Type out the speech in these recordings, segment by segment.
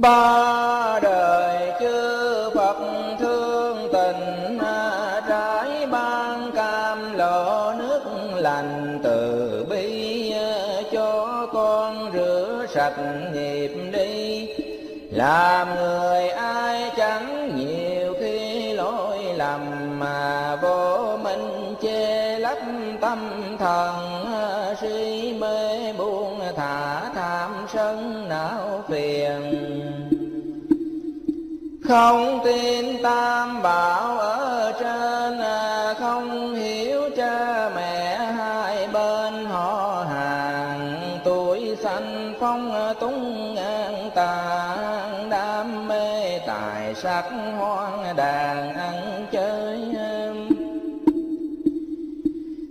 Ba đời chư Phật thương tình, trái ban cam lộ nước lành từ bi, cho con rửa sạch nghiệp đi. Làm người ai chẳng nhiều khi lỗi lầm, mà vô minh che lấp tâm thần, si mê buông thả tham sân não phiền. Không tin Tam Bảo ở trên, không hiểu cha mẹ hai bên họ hàng, tuổi xanh phong túng ngang tàn, đam mê tài sắc hoang đàn ăn chơi.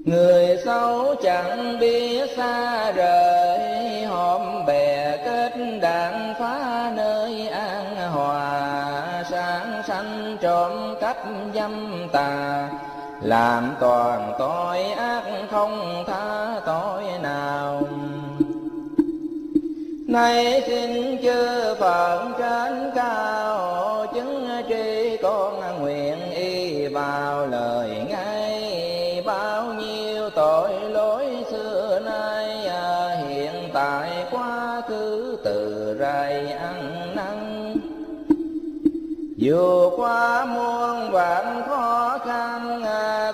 Người xấu chẳng biết xa rời, hòm bè kết đảng phá nơi an hòa, sáng sanh trộm cắp dâm tà, làm toàn tội ác không tha tội nào. Nay xin chư Phật trên cao, chứng tri con nguyện y vào lời ngay. Bao nhiêu tội lỗi xưa nay, hiện tại quá khứ từ rày ăn năn. Dù qua muôn vạn khó khăn,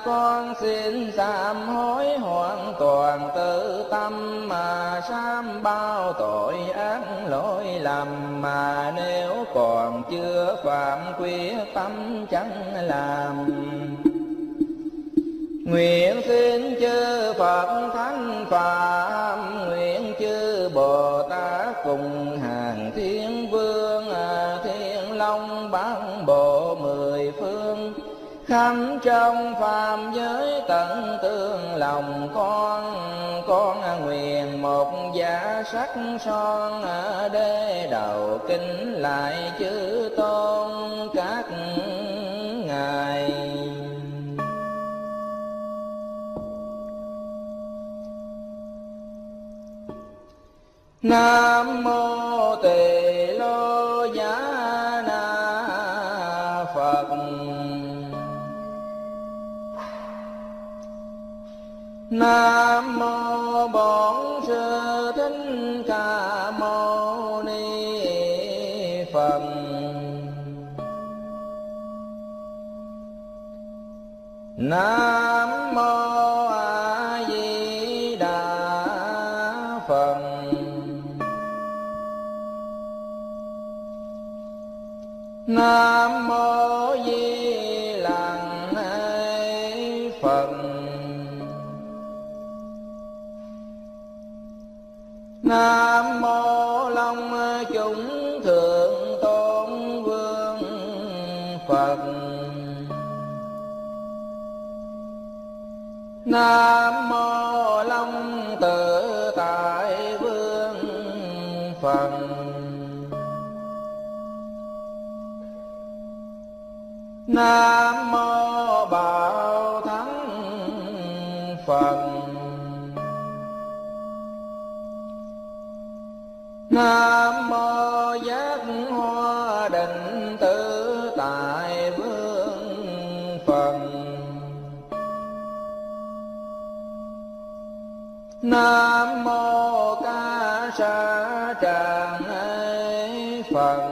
con xin sám hối hoàn toàn tự tâm, mà sám bao tội ác lỗi lầm. Mà nếu còn chưa phạm quyết tâm chẳng làm, nguyện xin chư Phật thánh phạm, nguyện chư Bồ Tát cùng hàng thiên vương, thiên long bán bộ mười phương, khắp trong phàm giới tận tương lòng con nguyện một giả sắc son, đế đầu kính lại chư tôn các ngài. Nam mô Tỳ Lô Giá Na Phật. Nam mô Bổn Sư Thích Ca Mâu Ni Phật. Nam mô A Di Đà Phật. Nam mô Di Lặc Phật. Nam mô Long Chúng Thượng Tôn Vương Phật. Nam mô Long Tự Tại Vương Phật. Nam mô Bảo Thắng Phật. Nam mô Giác Hoa Định Tự Tại Vương Phật. Nam mô Ca Sa Tràng Phật.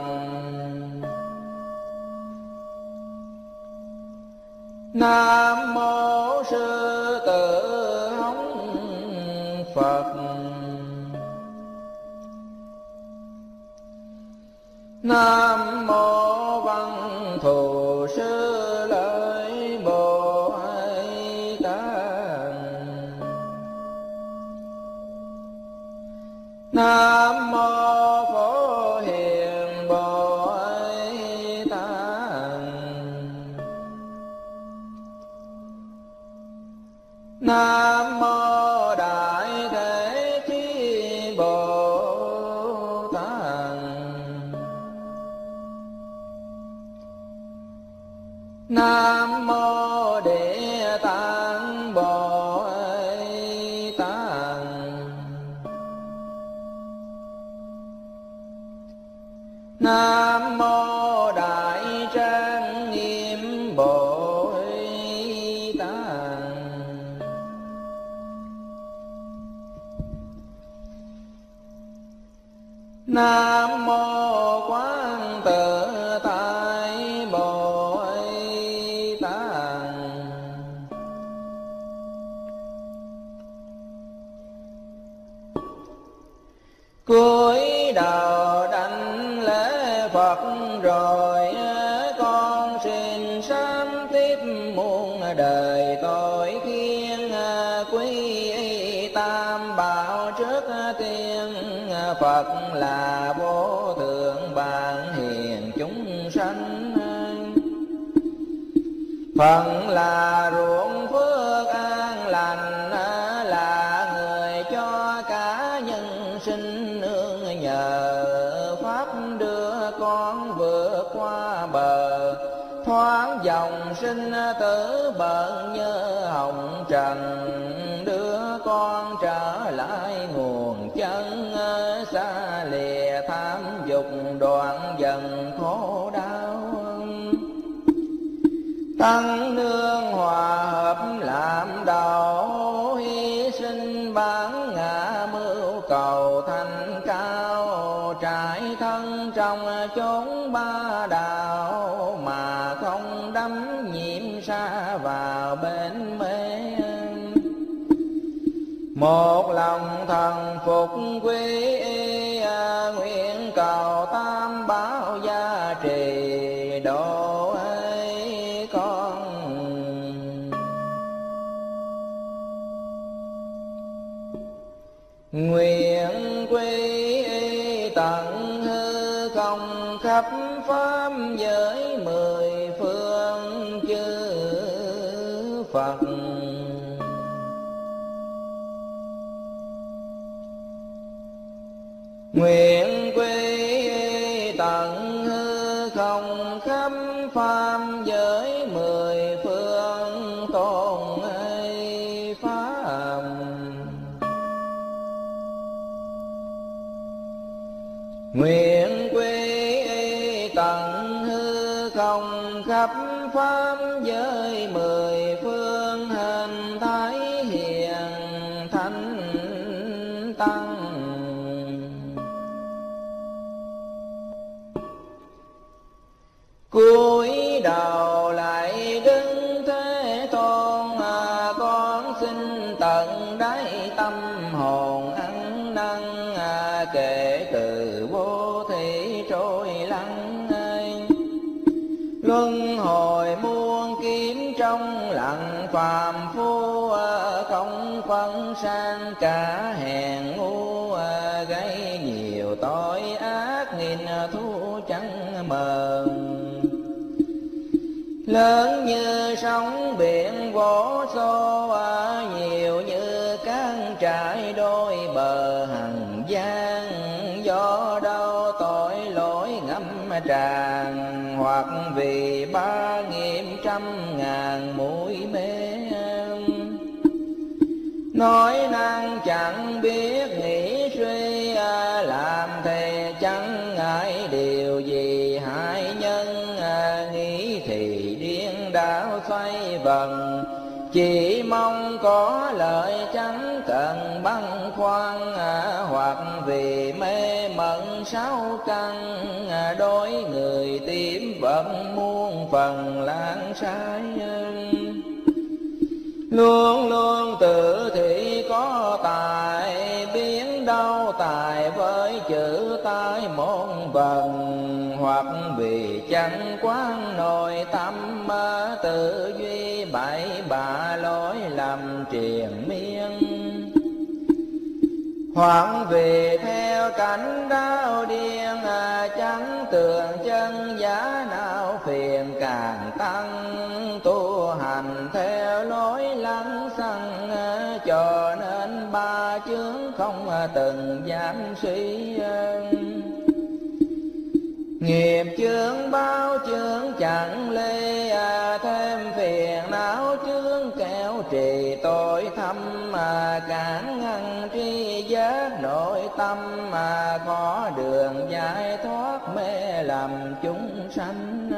Nam mô Sư Tử Hống Phật. Nam mô Văn Thù Sư Lợi Bồ Tát. Nam mô Phổ Hiền Bồ Tát. Nam mô Đại Thế Chí Bồ Tát. Nam mô Địa Tạng Bồ Tát. Nam mô Đại Trang Nghiêm Bồ Tát. Nam mô Quán Tự Tại Bồ Tát. Cúi đầu đảnh lễ Phật rồi, con xin sám tiếp muôn đời tội khiên quý Tam Bảo trước tiên. Phật là vô thượng bạn hiền chúng sanh, Phật là ruộng phước an lành, là người cho cả nhân sinh nương nhờ pháp đưa con vượt qua bờ thoáng dòng sinh tử bận như hồng trần, đưa con trở lại nguồn chân xa lìa tham dục đoạn dần khổ đau. Tăng nương hòa hợp làm đầu, hy sinh bán ngã mưu cầu thành cao, trải thân trong chốn ba đạo mà không đắm nhiễm xa vào bến mê. Một lòng thần phục quy y, nguyện cầu Tam Bảo gia trì độ ấy con. Nguyện quy y tận hư không khắp pháp giới mười phương chư Phật. Nguyện quy tận hư không khắp phàm giới mười phương tôn hay pháp. Nguyện quy tận hư không khắp pháp giới mười phương hình thái hiền thánh tăng. Cúi đầu lại đứng Thế Tôn, con xin tận đáy tâm hồn ăn năn, kể từ vô thủy trôi lăn, luân hồi muôn kiếm trong lặng phàm phu, không phân sang cả hèn ngu, gây nhiều tội ác nghìn thu chẳng mờ. Lớn như sóng biển vô số, nhiều như cát trải đôi bờ hằng giang, do đâu tội lỗi ngâm tràn, hoặc vì ba nghiệp trăm ngàn mũi mê. Nói năng chẳng biết nghĩ suy, làm thì chẳng ngại điều gì hại nhân, nghĩ thì điên đảo xoay vần, chỉ mong có lợi chẳng cần băn khoăn, hoặc vì mê mẩn sáu căn, đối người tìm vẫn muôn phần lãng sai. Luôn luôn tự thị có tài, biến đâu tài với chữ tai môn vần, hoặc vì chẳng quán nội tâm, tự duy bậy bạ lỗi lầm triền miên, hoặc vì theo cảnh đau điên, chẳng tưởng chân giá nào phiền càng tăng, tu hành theo lối lăng xăng, cho nên ba chướng không từng dám suy. Nghiệp chướng bao chướng chẳng lê, thêm phiền não chướng kéo trì tội thâm, cản ngăn tri giác nội tâm, có đường giải thoát mê làm chúng sanh.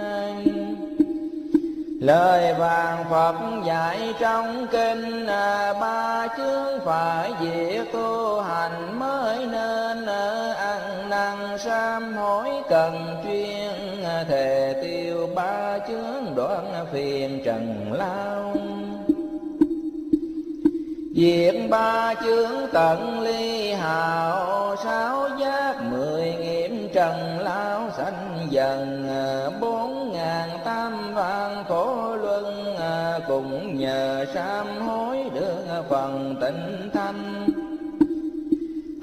Lời vàng Phật dạy trong kinh ba chương phải việc tu hành mới nên ăn năn sám hối cần chuyên thề tiêu ba chương đoạn phiền trần lao. Việc ba chướng tận ly hào sáu giác mười nghiệm trần lao sanh dần 4.800 vạn khổ luân cũng nhờ sám hối được phần tịnh thanh.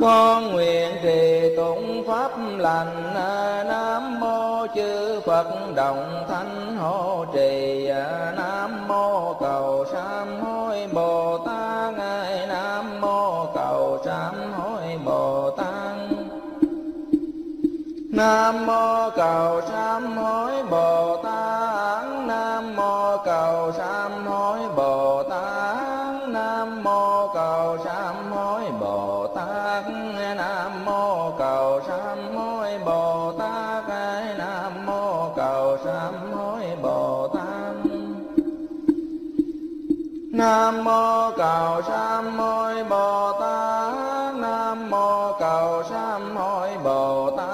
Con nguyện trì tụng pháp lành Nam mô chư Phật đồng thanh hộ trì. Nam mô cầu sám hối Bồ Tát, Nam mô cầu sám hối Bồ Tát, Nam mô cầu sám hối Bồ Tát, Nam mô cầu sám hối Bồ Tát, Nam mô cầu sám hối Bồ Tát, Nam mô cầu sám hối Bồ Tát, Nam mô cầu sám hối Bồ Tát, Nam mô cầu sám hối Bồ Tát, Nam mô cầu sám hối Bồ Tát,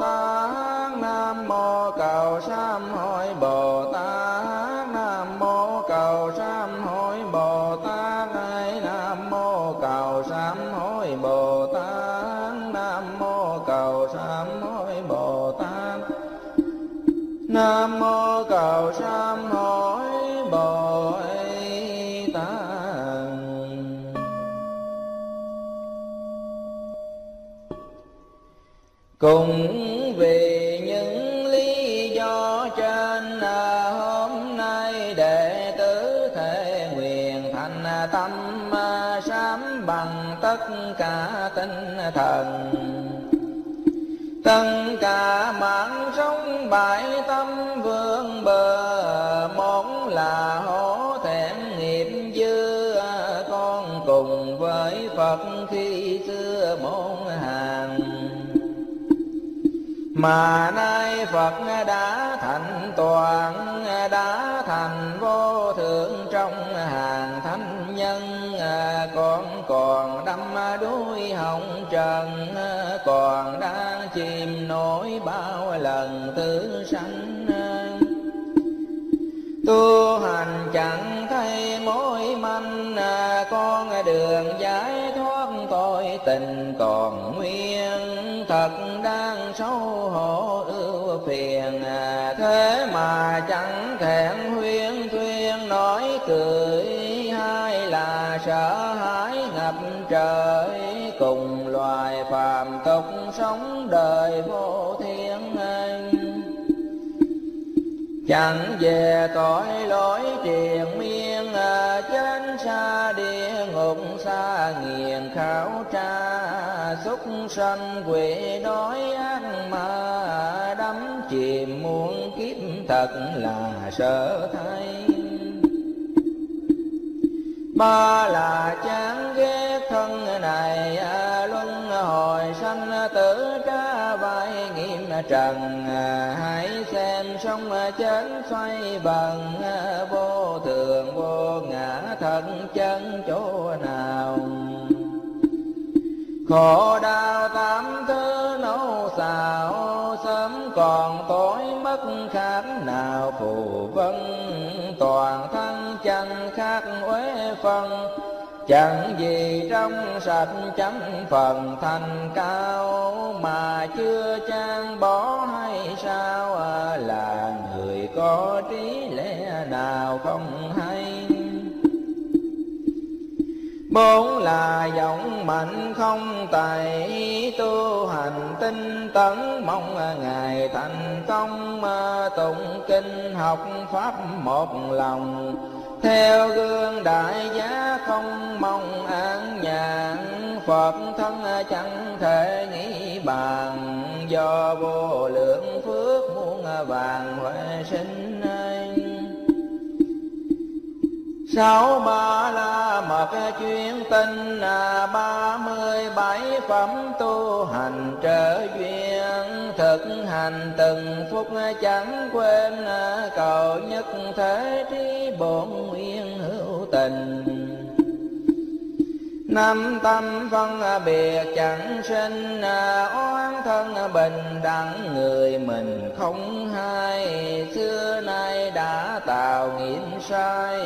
Tát, Nam mô cầu sám hối Bồ Tát, Nam mô cầu sám hối Bồ Tát, Nam mô cầu sám hối Bồ Tát, Nam mô cầu sám hối Bồ Tát, Nam mô cầu sám hối Bồ Tát. Cùng vì những lý do trên hôm nay đệ tử thể nguyện thành tâm sám bằng tất cả tinh thần, tất cả mạng sống bãi tâm vương bờ. Một là hổ thẹn nghiệp dư, con cùng với Phật khi xưa môn hàng, mà nay Phật đã thành toàn, đã thành vô thượng trong hàng thánh nhân. Con còn đắm đuối hồng trần, còn đang chìm nổi bao lần tử sanh. Tu hành chẳng thấy mối manh, con đường giải thoát tội tình còn nguyên. Thật đang xấu hổ ưu phiền, thế mà chẳng thẹn huyên thuyên nói cười. Hay là sợ hãi ngập trời, cùng loài phàm tục sống đời vô thiên. Chẳng về tội lỗi triền miên, trên xa địa ngục xa nghiền khảo tra. Xúc sanh quỷ đói ác ma, đắm chìm muôn kiếp thật là sợ thay. Ba là chán ghét thân này, luân hồi sanh tử tra vai nghiệm trần. Hãy xem sống chết xoay vần, vô thường vô ngã thân chân chỗ nào. Khổ đau tám thứ nấu xào, sớm còn tối mất khác nào phù vân. Toàn thân chẳng khác uế phân, chẳng gì trong sạch chẳng phần thành cao. Mà chưa chan bỏ hay sao, là người có trí lẽ nào không hay. Bốn là giọng mạnh không tài, tu hành tinh tấn mong ngày thành công. Tụng kinh học pháp một lòng, theo gương đại giá không mong an nhàn. Phật thân chẳng thể nghĩ bàn, do vô lượng phước muôn vàng huệ sinh. Sáu ba la mật chuyên tinh là 37 phẩm tu hành trợ duyên, thực hành từng phút chẳng quên, cầu nhất thế trí bổn nguyên hữu tình. Năm tâm phân biệt chẳng sinh, oán thân bình đẳng người mình không hai. Xưa nay đã tạo nghiệp sai,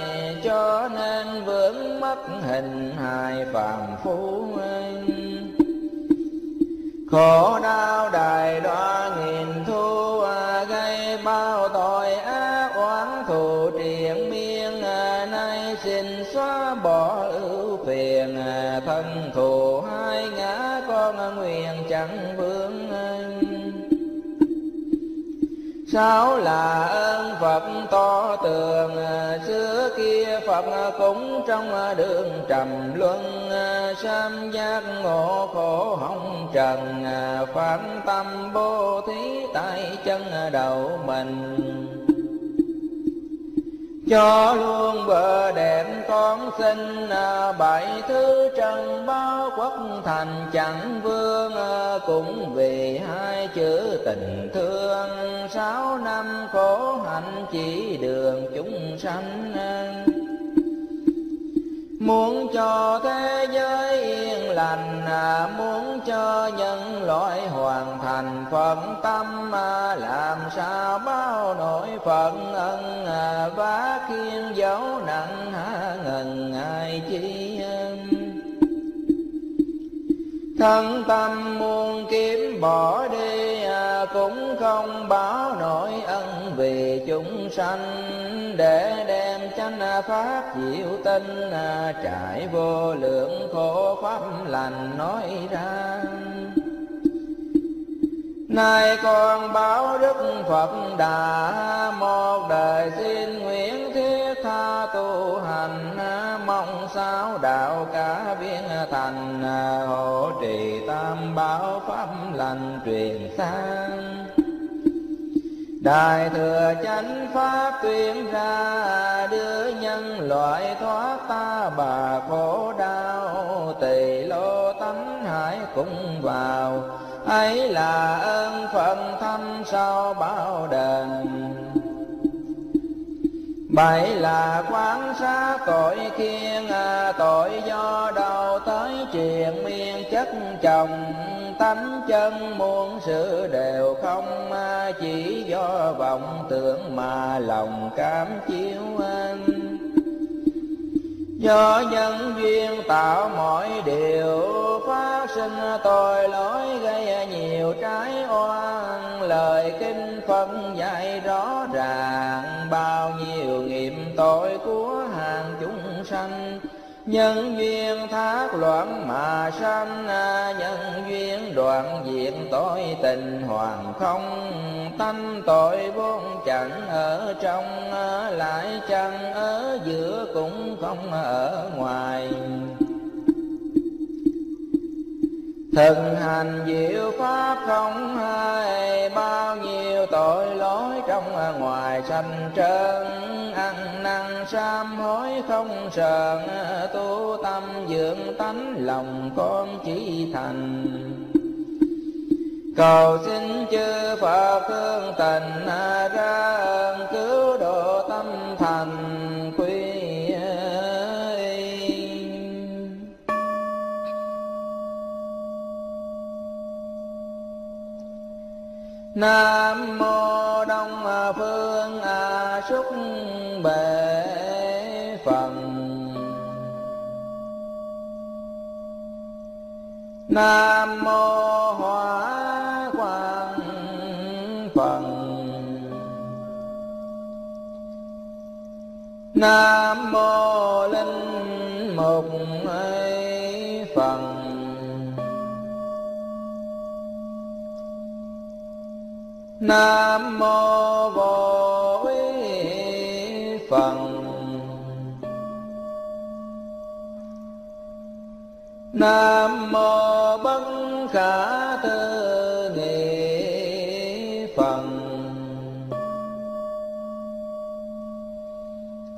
cho nên vướng mắc hình hài phàm phu. Khổ đau đài đọa nghìn thu, gây bao tội ác oán thù triền miên. Nay xin xóa bỏ ưu phiền, thân thù hai ngã con nguyện chẳng vướng. Sáu là ơn Phật to tường, xưa kia Phật cũng trong đường trầm luân. Sam giác ngộ khổ hồng trần, phản tâm bố thí tại chân đầu mình. Cho luôn bờ đẹp con xin, 7 thứ trần bao quốc thành chẳng vương. Cũng vì hai chữ tình thương, 6 năm khổ hạnh chỉ đường chúng sanh. Muốn cho thế giới yên lành, muốn cho nhân loại hoàn thành phận tâm. Làm sao bao nỗi phận ân, vá khiên dấu nặng ngần ai chi. Thân tâm muôn kiếm bỏ đi, cũng không báo nổi ân vì chúng sanh. Để đem chánh pháp diệu tinh, trải vô lượng khổ pháp lành nói ra. Nay con báo đức Phật Đà, một đời xin nguyện thiết tha tu hành. Mong sao đạo cả viên thành, hộ trì tam bảo pháp lành truyền sang. Đại thừa chánh pháp tuyên ra, đưa nhân loại thoát ta bà khổ đau. Tỳ lô tánh hải cũng vào, ấy là ơn phận thâm sau bao đền. Bảy là quán sát tội khiên, tội do đầu tới triền miên chất chồng. Tánh chân muôn sự đều không, chỉ do vọng tưởng mà lòng cảm chiếu anh. Do nhân duyên tạo mọi điều, phát sinh tội lỗi gây nhiều trái oan. Lời kinh phân dạy rõ ràng, bao nhiêu nghiệp tội của hàng chúng sanh. Nhân duyên thác loạn mà sanh, nhân duyên đoạn diệt tội tình hoàn không. Tánh tội vốn chẳng ở trong, lại chẳng ở giữa cũng không ở ngoài. Thực hành diệu pháp không hay, bao nhiêu tội lỗi trong ngoài sanh trơn. Ăn năn sám hối không sờn, tu tâm dưỡng tánh lòng con chỉ thành. Cầu xin chư Phật thương tình, ra ơn cứu độ tâm thành. Nam mô Đông Phương A Xúc Bệ Phật. Nam mô Hóa Quang Phật. Nam mô Linh Mục Phật. Nam mô Vô Úy Phật. Nam mô Bất Khả Tư Nghị Phật.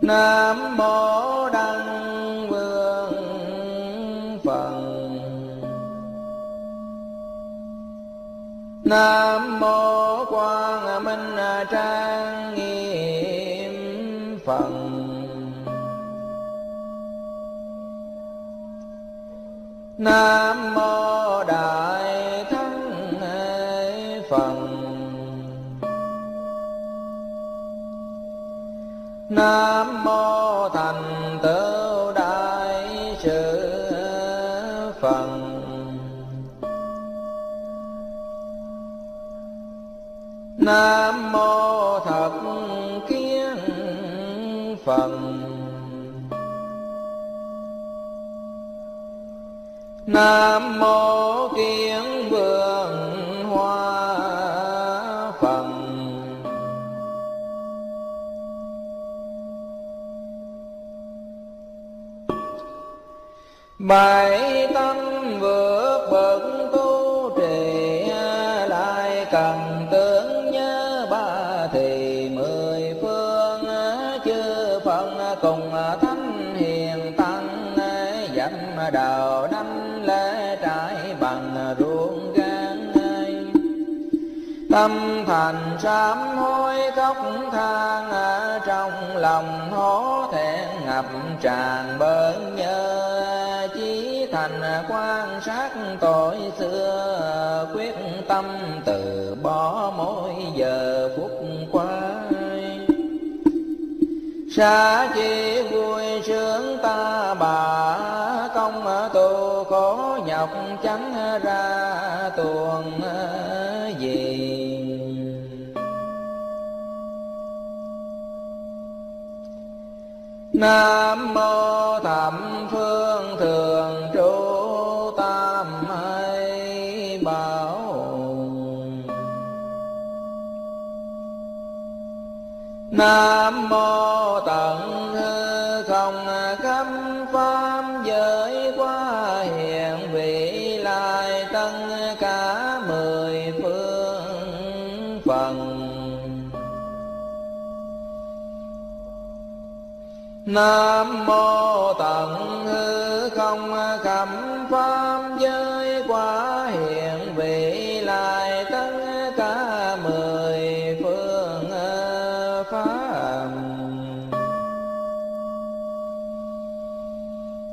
Nam mô Đăng Vương Phật. Nam mô Quang Minh Trang Nghiêm Phật. Nam mô Đại Thắng Phật. Nam mô Thành Tựu Đại Sư Phật. Nam mô Thật Kiến Phật. Nam mô Kiến Vương Hoa Phật. Bảy tâm vượt bậc tu trì, lại cần tưởng nhớ ba thì mười phương. Chư Phật cùng thánh hiền tăng, dặm đạo đánh lễ trải bằng ruộng gan. Tâm thành sám hối khóc than, trong lòng hổ thẹn ngập tràn bớn nhớ. Thành quan sát tội xưa, quyết tâm từ bỏ mỗi giờ phút qua. Xa chi vui sướng ta bà, công tu có nhọc chẳng ra tuồng gì. Nam mô Thẩm Phương Thường Trụ Tam Bảo. Nam mô Tận Hư Không Khắp Pháp Giới Quá Hiện Vị Lai Tất Cả Mười Phương Phật. Nam mô Tận Hư Không Khắp Pháp Giới Quá Hiện Vị Lai Tất Cả Mười Phương Pháp.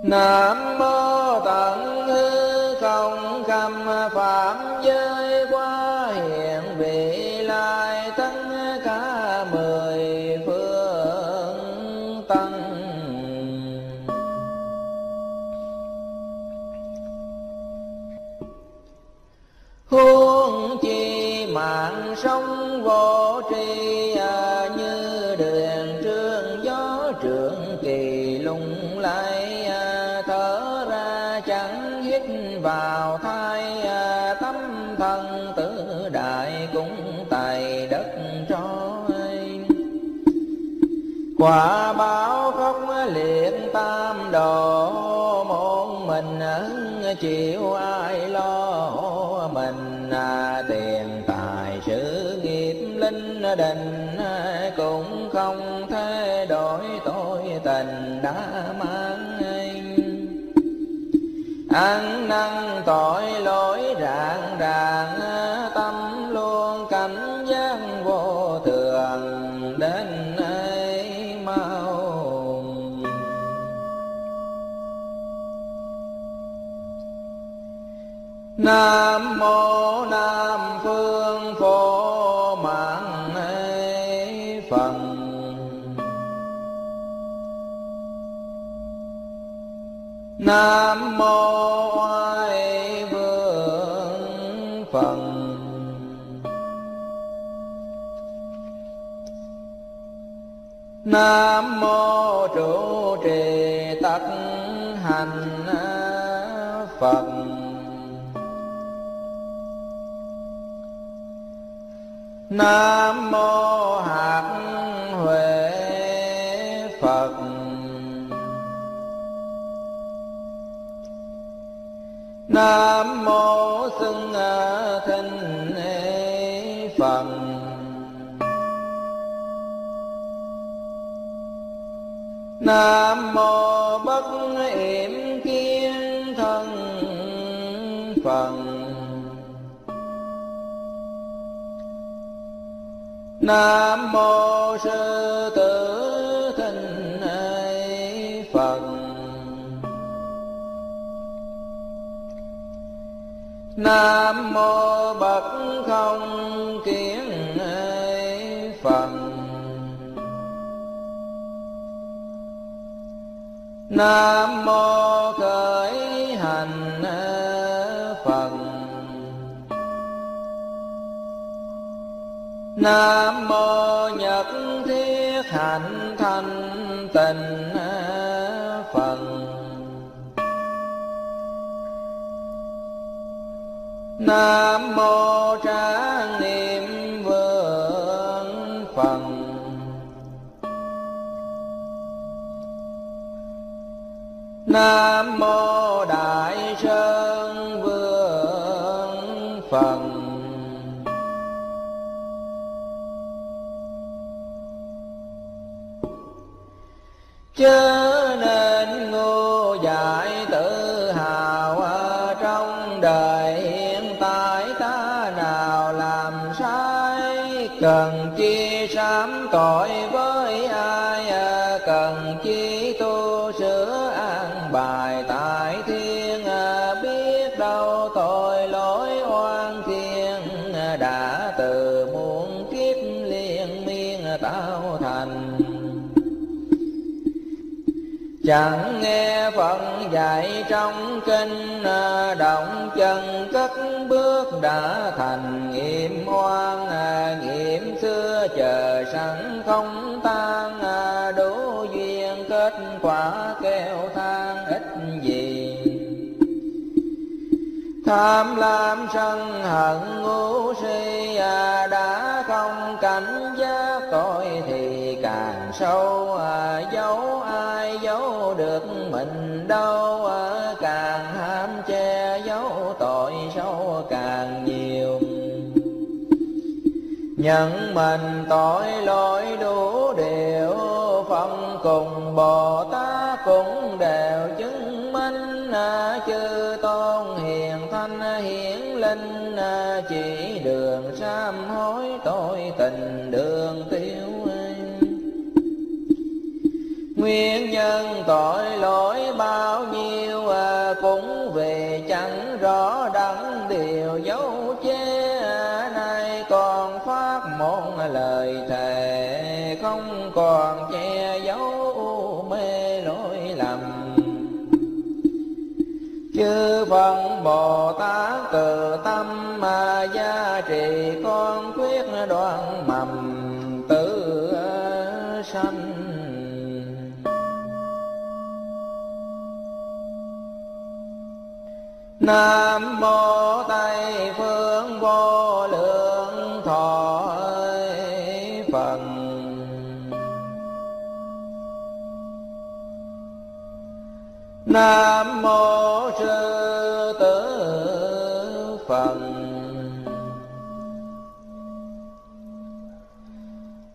Nam mô Tận Hư Không Khắp Pháp Giới Quá Hiện Vị Lai Tất Cả Mười Phương Tăng. Huống chi mạng sống vô tri, như đường trương gió trượng kỳ lung lay. Thở ra chẳng hít vào thai, tâm thân tử đại cũng tài đất trói. Quả báo khóc liệt tam đồ, một mình chịu ai lo. Mình tiền tài sự nghiệp linh đình, cũng không thay đổi tôi tình đã mang. Ăn năn tội lỗi rạng ràng, tâm luôn cảnh giác vô thường đến ấy mau. Nam mô Nam Phương Phổ Mạng Phật. Nam mô Oai Vương Phật. Nam mô Trụ Trì Tất Hành Phật. Nam mô Hạt Huệ Phật. Nam mô Xưng Thanh Phật. Nam mô Bất Yểm Kiến Thân Phật. Nam mô Sư Tử Thinh Phật. Nam mô Bậc Không Kiến Phật. Nam mô Khởi Hành Phật. Nam mô Nhật Thiết Hạnh Thanh Tịnh Phật. Nam mô Trang Niệm Vương Phật. Nam mô Đại Sơn Vương Phật. Chớ nên ngu dại tự hào trong đời hiện tại, ta nào làm sai cần chi sám tội với ai, cần chi tu sửa an bài tại thiên, biết đâu tội lỗi oan thiên đã từ muôn kiếp liên miên tạo thành. Chẳng nghe Phật dạy trong kinh, động chân cất bước đã thành nghiệm oan, nghiệm xưa chờ sẵn không tan, đố duyên kết quả kêu than ít gì. Tham lam sân hận ngu si, đã không cảnh giác tội thì càng sâu, giấu ai giấu được mình đâu, càng ham che giấu tội sâu càng nhiều. Nhận mình tội lỗi đủ điều, Phật cùng Bồ Tát cũng đều chứng minh, chư tôn hiền thanh hiển linh chỉ đường sám hối tội tình đường tiêu. Nguyên nhân tội lỗi bao nhiêu, cũng về chẳng rõ đắng điều dấu che, nay còn phát một lời thề không còn che giấu mê lỗi lầm. Chư Phật Bồ Tát từ tâm mà gia trì con quyết đoạn mầm tử sanh. Nam mô Tây Phương Vô Lượng Thọ Phật. Nam mô Sư Tử Phật.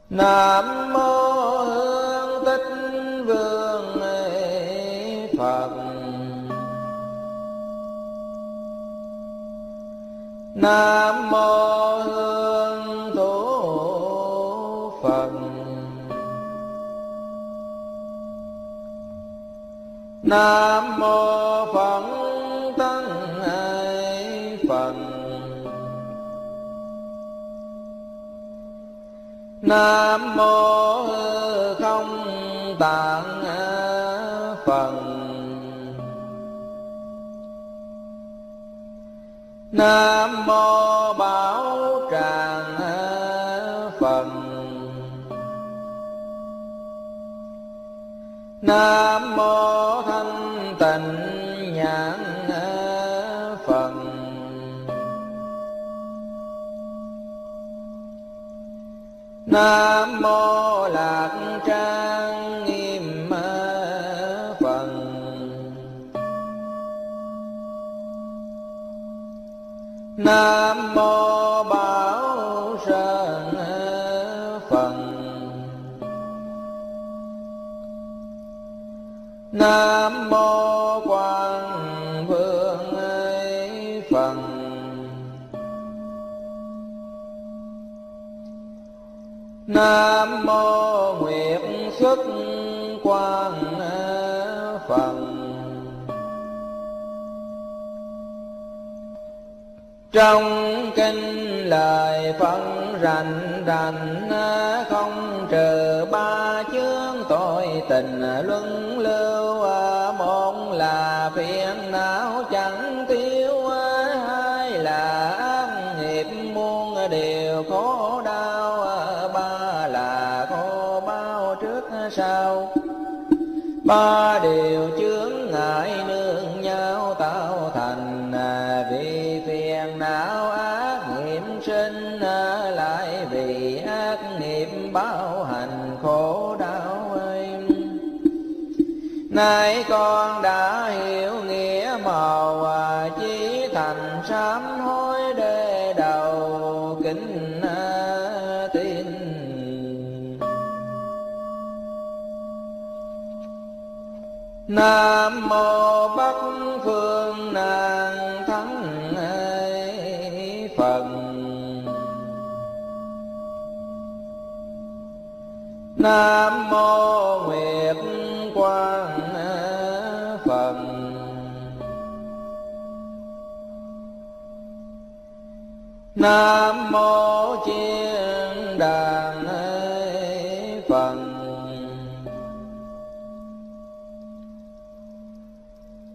Nam mô Hương Tích Vương Phật. Nam mô Hương Thủ Phật. Nam mô Phật Tăng Phật. Nam mô Hư Không Tạng Phật. Nam mô Bảo Tràng Phật. Nam mô Thanh Tịnh Nhãn Phật. Nam mô Lạc Trang Nghiêm Phật. Nam mô Bảo Sơn Phật. Nam mô Quang Vương Phật. Nam mô Nguyện Xuất Quang Phật. Trong kinh lời phân rành rành không trừ ba chướng tội tình luân lưu. Một là phiền não chẳng thiếu, hai là ác nghiệp muôn điều khổ đau, ba là khổ bao trước sau. Ba điều chướng ngại nương nhau tạo thành, vì phiền não ác nghiệp sinh, lại vì ác nghiệp báo hành khổ đau ơi. Nay con đã hiểu nghĩa màu, chí thành sám hối để đầu kính tin. Nam mô Bắc Phương Nàng Thắng Phật. Nam mô Nguyệt Quang Phật. Nam mô Chiên Đàn Phật.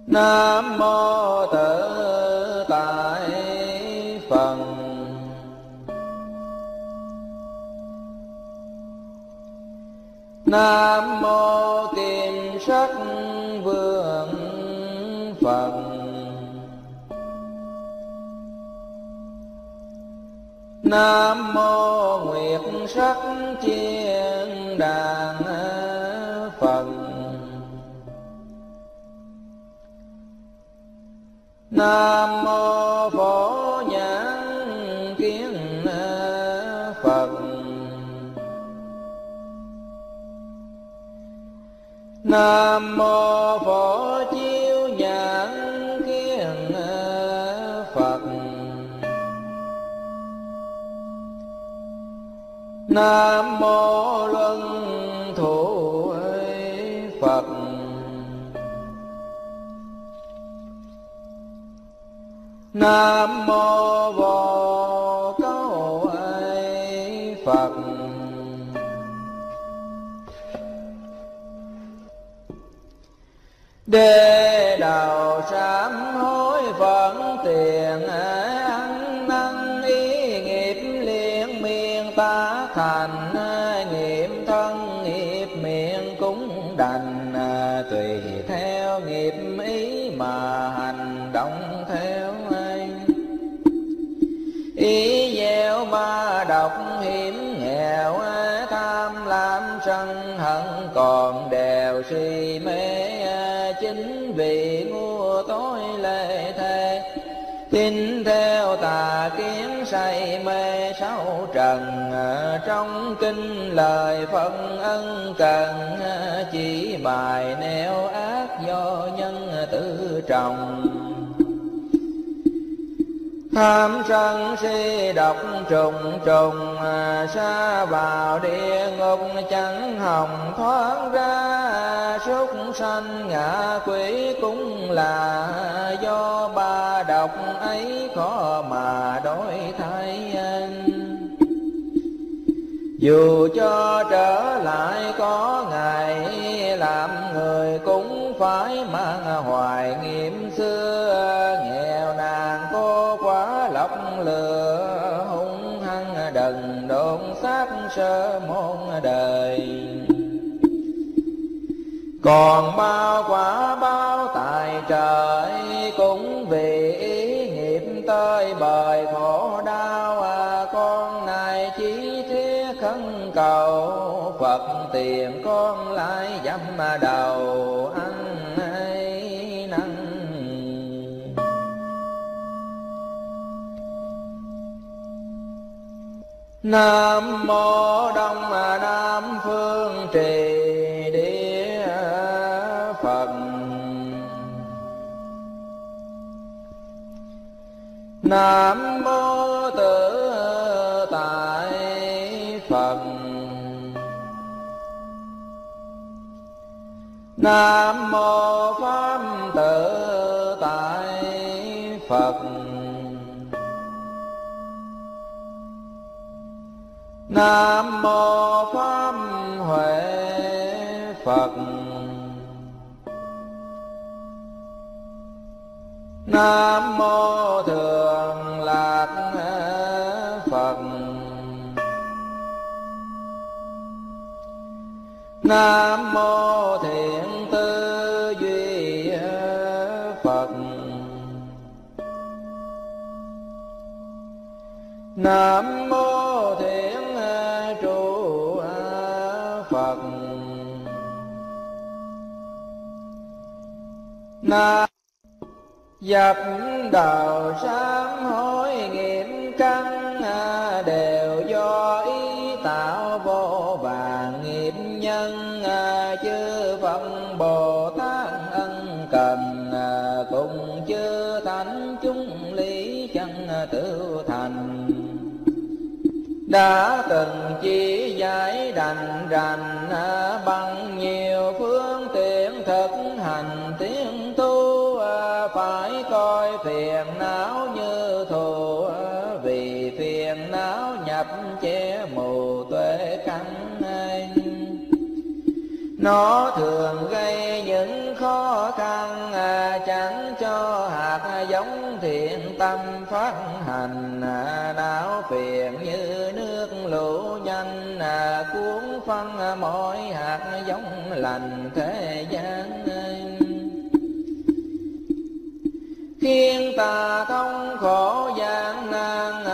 Nam mô Tự Tại Phật. Nam mô Kim Sắc Vương Phật. Nam mô Nguyệt Sắc Chiên Đàn Phật. Nam mô Phổ Nhãn Kiến Phật. Nam mô Phổ Chiếu Nhãn Kiến Phật. Nam mô Luân Thủ Phật. Nam mô Vô Cấu Phật. Đề đầu sám hối vẫn tiền ăn năn, ý nghiệp liên miên tá thành, nghiệp thân nghiệp miệng cũng đành, tùy theo nghiệp ý mà hành động theo. Ý gieo ma độc hiểm nghèo, tham lam sân hận còn đều si mê. Chính vì ngu tối lệ thề, tin theo tà kiến say mê sáu trần. Trong kinh lời phân ân cần, chỉ bài nẻo ác do nhân tự trọng. Tham sân si độc trùng trùng, xa vào địa ngục chẳng hồng thoát ra. Súc sanh ngạ quỷ cũng là do ba độc ấy khó mà đổi thay. Dù cho trở lại có ngày, làm người cũng phải mang hoài nghiệm xưa. Nghèo nàng cô quá lọc lừa, hung hăng đần độn sát sơ môn đời. Còn bao quả bao tài trời, cũng vì ý nghiệp tới bời khổ đau. Con này chỉ khấn cầu Phật tìm con lại dâm đầu ăn ấy năn. Nam mô Đông Nam Phương Trì Địa Phật. Nam mô Tự Tại Phật. Nam mô Pháp Tự Tại Phật. Nam mô Pháp Huệ Phật. Nam mô Thường Lạc Phật. Nam mô Thiện Tư Duy Phật. Nam mô Thiện Phật. Nam dập đầu sám hối nghiệm căn đều do ý tạo vô vàn nghiệp nhân chư Phật Bồ Tát ân cần cùng chư thánh chúng lý chân tự thành đã từng chỉ giải đành rành bằng nhiều phương tiện thực hành tiến tu phải coi phiền não như thù vì phiền não nhập che mù tuệ căn nó thường gây những khó khăn chẳng cho hạt giống thiện tâm phát hành não phiền như nước lũ nhanh cuốn phân mỗi hạt giống lành thế gian khiến ta không khổ gian nan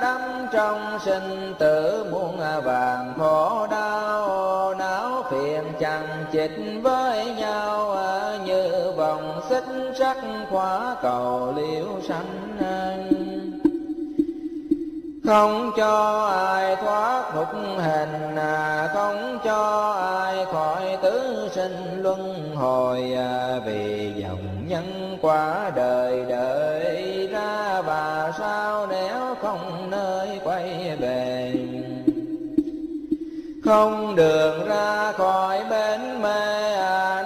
đắm trong sinh tử muôn vàng khổ đau não phiền chằng chịt với nhau như vòng xích sắt khóa cầu liễu sanh không cho ai thoát hụt hình không cho ai khỏi tứ sinh luân hồi vì dòng nhân quả đời đời ra và sao nếu không nơi quay về không đường ra khỏi bến mê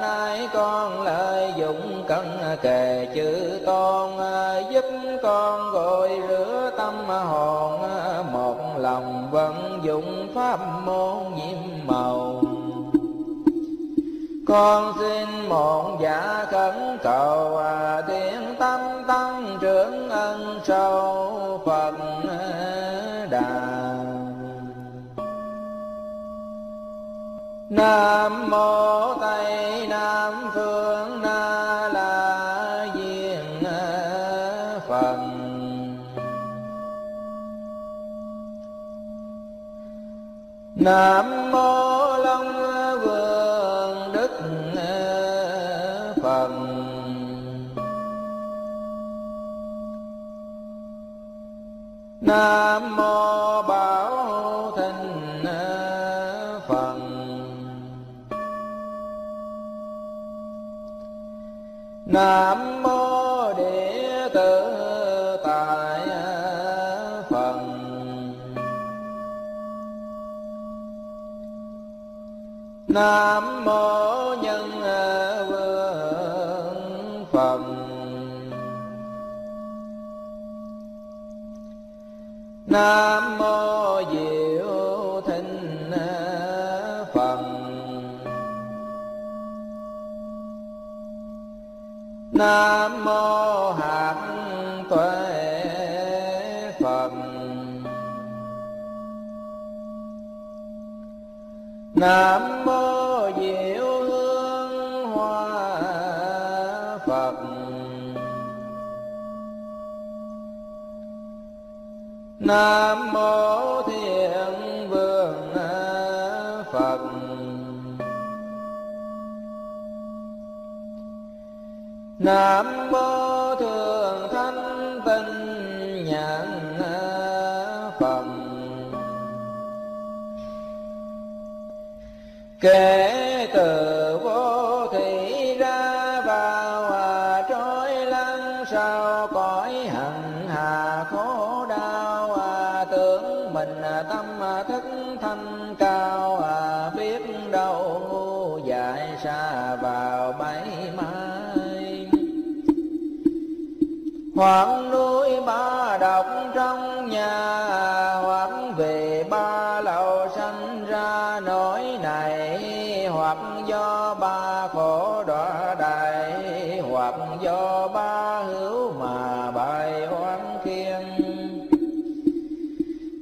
nay con lợi dụng cần kề chữ tôn giúp con gội rửa tâm hồn một lòng vận dụng pháp môn nhiệm màu con xin một giả khẩn cầu tiếng tâm tăng trưởng ân sâu Phật Đà. Nam mô Tây Nam Phương Na La Diên Phật. Nam mô Long Vương Đức Phật. Nam mô Bảo Thịnh Phật. Nam mô Địa Tự Tại Phật. Nam mô Nhân Vương Phật. Nam mô Diệu Thinh Phật. Nam mô Hạt Tuệ Phật. Nam mô Diệu Hương Hoa Phật. Nam mô Thiện Vương Phật. Nam mô Thường Thanh Tinh Nhãn Phật. kể từ vô thị ra vào trói lăng sau cõi hằng hà khổ đau tưởng mình tâm thức thanh cao biết đâu ngu dại xa vào bẫy mai hoặc núi ba độc trong nhà hoặc về ba lầu sanh ra nỗi này hoặc do ba khổ đọa đại hoặc do ba hữu mà bài oán khiên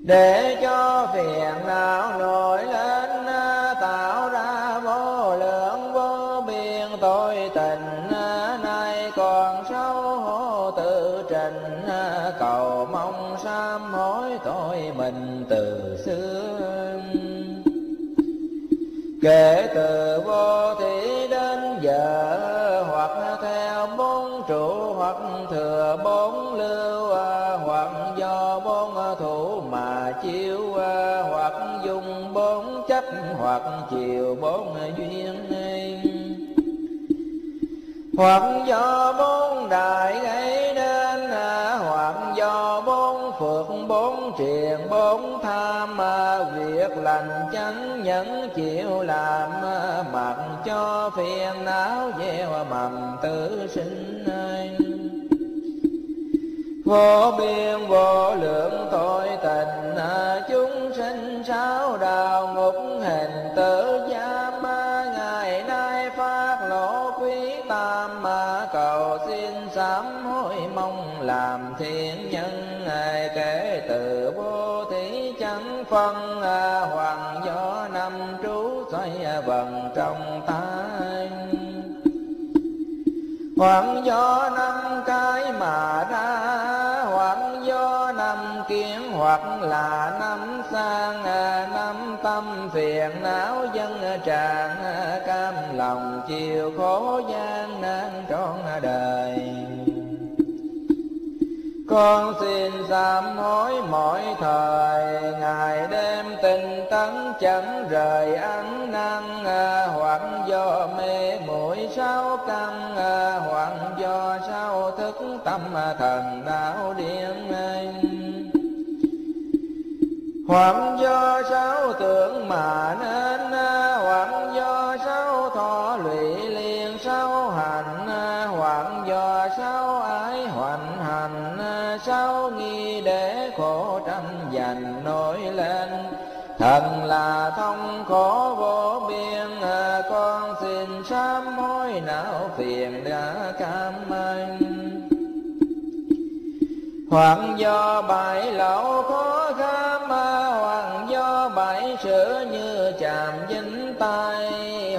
để cho phiền não nổi lên tạo ra vô lượng vô biên tội tình nay còn sâu hổ tự trình cầu mong sám hối tội mình từ xưa kể từ vô thủy đến giờ hoặc theo bốn trụ hoặc thừa bốn lưu hoặc do bốn thủ mà chiếu hoặc dùng bốn chấp hoặc chiều bốn duyên hoặc do bốn đại ấy đến hoặc do bốn phước bốn triền bốn tham việc lành chánh nhẫn chịu làm mặc cho phiền não gieo mầm tử sinh vô biên vô lượng tội tình chúng sinh sáu đạo ngục hình tử giam ngày nay phát lộ quý tam cầu xin sám hối mong làm thiện nhân ngày kể từ vô thí chẳng phân hoàng gió năm trú xoay vần trong tay hoặc do năm cái mà ra hoặc do năm kiến hoặc là năm sang năm tâm phiền não dân tràn cam lòng chịu khổ gian nan trọn đời con xin sám hối mọi thời ngày đêm tinh tấn chẳng rời ăn năn hoặc do mê muội sáu căn hoặc do sáu thức tâm thần não điên hoặc do sáu tưởng mà nên hoặc do sáu thọ lụy liền sáu hành hoặc do sáu ái hoành hành sáu nghi để khổ tranh giành nổi lên thần là thông khổ vô biên con xin sám hối não phiền đã cam anh hoặc do bãi lậu khó khám hoặc do bãi sữa như chạm dính tay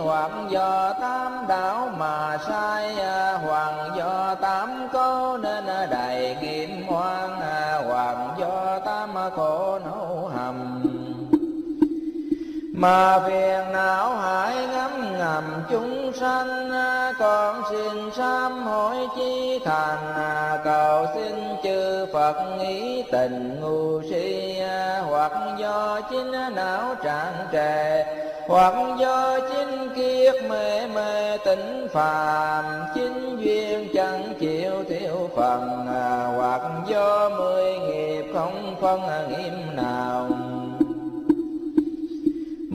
hoặc do tám đảo mà sai hoặc do tám câu nên đầy kiếm hoang hoặc do tám khổ nấu hầm mà phiền não hãy ngấm ngầm chúng sanh con xin sám hối chí thành cầu xin chư Phật nghĩ tình ngu si hoặc do chính não tràn trề hoặc do chính kiết mê mê tỉnh phàm chính duyên chẳng chịu thiểu phần hoặc do mười nghiệp không phân nghiêm nào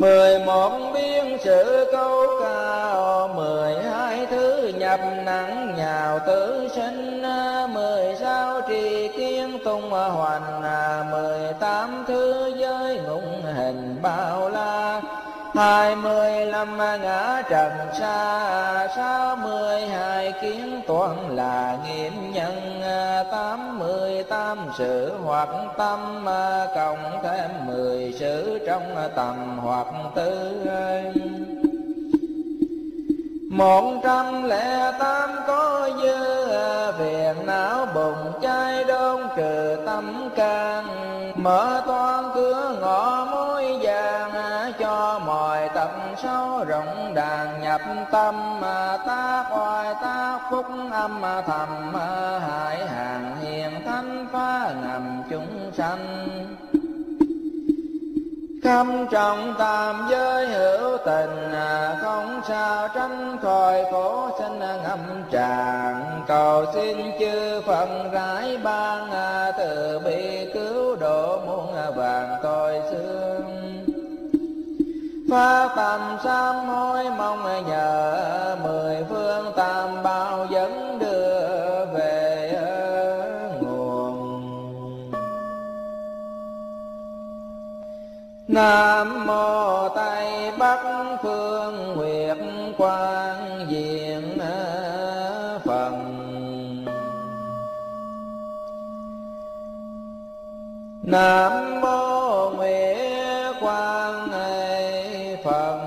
11 biến sự cấu cao 12 thứ nhập nặng nhào tử sinh 16 tri kiến tung hoành 18 thứ giới ngụng hình bao la 25 ngã trần sa 62 kiến toàn là nghiệm nhân 88 sự hoặc tâm cộng thêm 10 sự trong tầm hoặc tư 108 có dư phiền não bùng cháy đôn trừ tâm can mở toan cửa ngõ mối vàng cho mọi tận sâu rộng đàn nhập tâm tác oai tác phúc âm thầm hải hàng hiền thánh phá ngầm chúng sanh khắp trong tam giới hữu tình, không sao tránh khỏi khổ sinh ngâm tràng. Cầu xin chư Phật rải ban từ bi cứu độ muôn vàng tội xương. Pháp tầm sám hối mong nhờ mười phương tam bảo dẫn đưa về nguồn. Nam mô Tây Bắc phương Nguyệt Quang Diện Phật. Nam mô Nguyệt Quang Phật.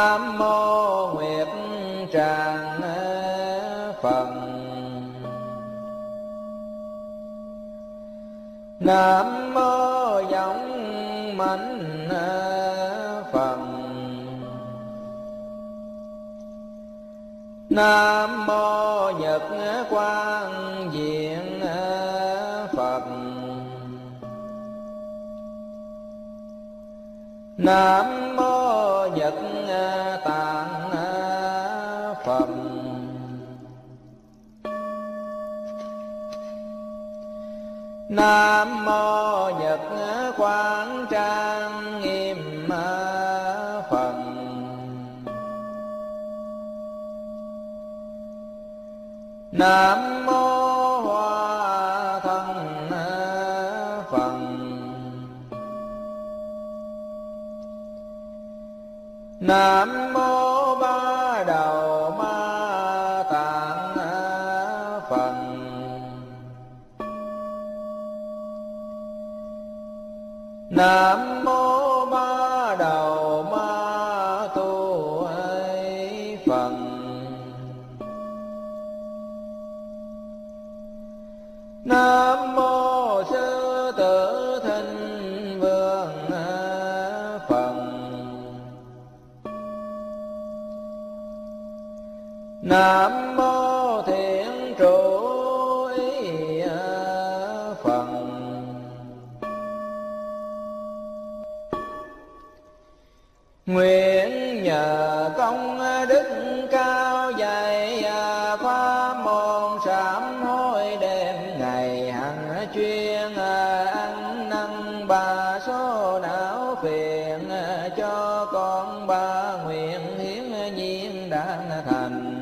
Nam mô Nguyệt Tràng Phật. Nam mô Giọng Mạnh Phật. Nam mô Nhật Quang Diện Phật. Nam mô Nhật Tạng Phật. Nam mô Nhật Quang Trang Nghiêm Phật. Nam mô Hoa Thân Phật. Nam mô Ba Đầu Ma Tạng Phật. Nam mô Ba Đầu Ma Tu Phật. Nam mô Sư Tử Thinh Vương Phật. Nam mô Thiện Trụ Ý Phật. Nguyện nhờ công đức cao dày pháp môn sám hối đêm ngày hằng chuyên ăn năn ba số não phiền, cho con ba nguyện hiến nhiên đã thành.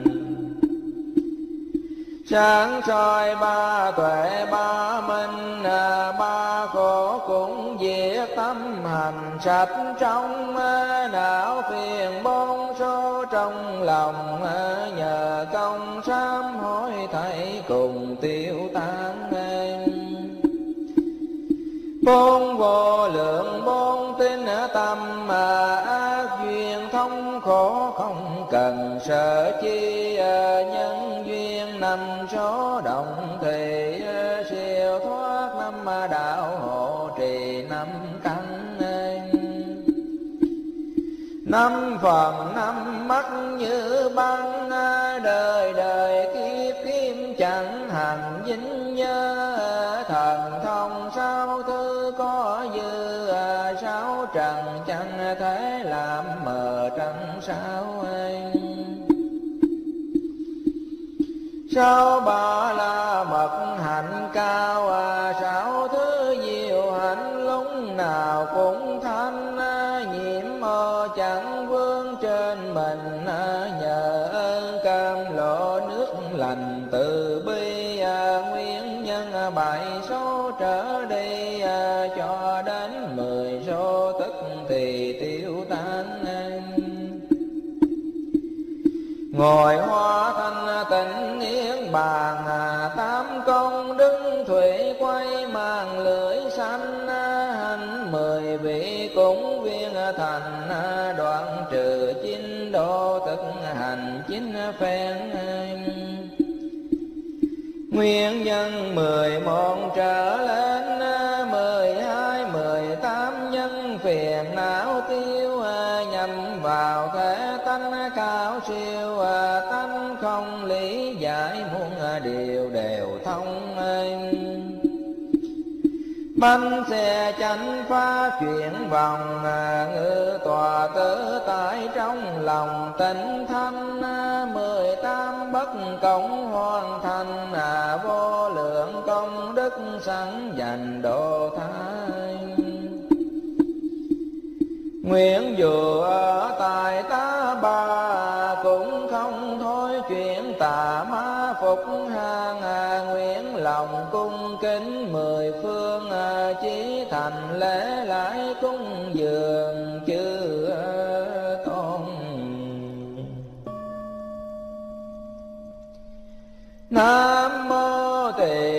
Sáng soi ba tuệ ba minh, ba khổ cũng diệt tâm hành sạch trong não phiền bốn số trong lòng, nhờ công sám hối thảy cùng tiêu tan. Bốn vô lượng bốn tín tâm mà ác duyên thống khổ không cần sợ chi, nhân duyên năm số động thì siêu thoát năm đạo hộ trì năm căn. Năm phần năm mắt như băng, đời đời kiếp kiếp chẳng hành dính nhớ, thần thông sáu thứ có dư, sáu trần chẳng thể làm mờ trăng sao anh. Sáu ba la mật hạnh cao, sáu thứ diệu hạnh lúc nào cũng thanh, nhiễm ô chẳng vương trên mình, nhờ ơn cam lộ nước lành từ bi, nguyên nhân bảy số trở đi, cho đến 10 số tức thì tiêu tan. Ngồi hoa thanh tịnh yến bàn, tám công đức thủy quay màn lưỡi xanh, hành mười vị cũng viên thành, đoạn trừ chín đô tức hành chín phen. Nguyên nhân 11 trở lên, 12, 18 nhân phiền não tiêu, nhằm vào thể tánh cao siêu, tánh không lý giải muôn điều đều thông. bánh xe chánh phá chuyển vòng, ngự tòa tứ tại trong lòng tịnh thanh. 18 bất cộng hoàn thành, vô lượng công đức sẵn dành độ thái. Nguyện dù ở tại ta bà, cũng không thôi chuyện tà ma phục hàng. Nguyện lòng cung kính mười phương, chí thành lễ lại cung dường chư tôn. Nam mô Tỳ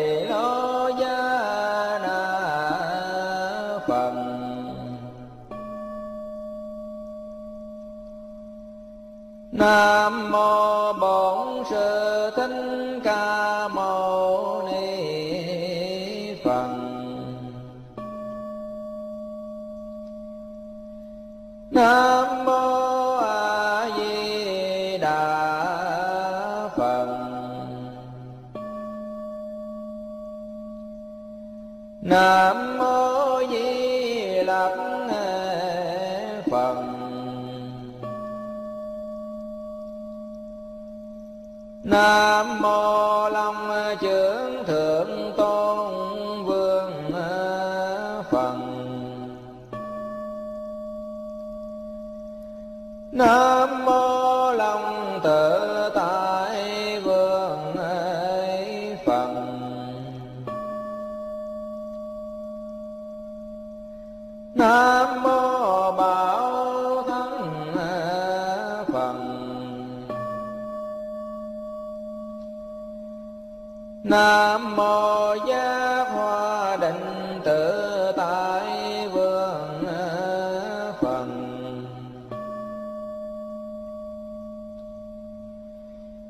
Nam mô Bổn Sư Thích Ca Mâu Ni Phật. Nam mô A Di Đà Phật. Nam mô Di Lặc Phật. Nam mô Long Trưởng Thượng Tôn Vương Phật. Nam mô Long Tự Tại Vương Phật. Nam mô Bảo Nam mô Giác Hoa Định Tự Tại Vương Phật.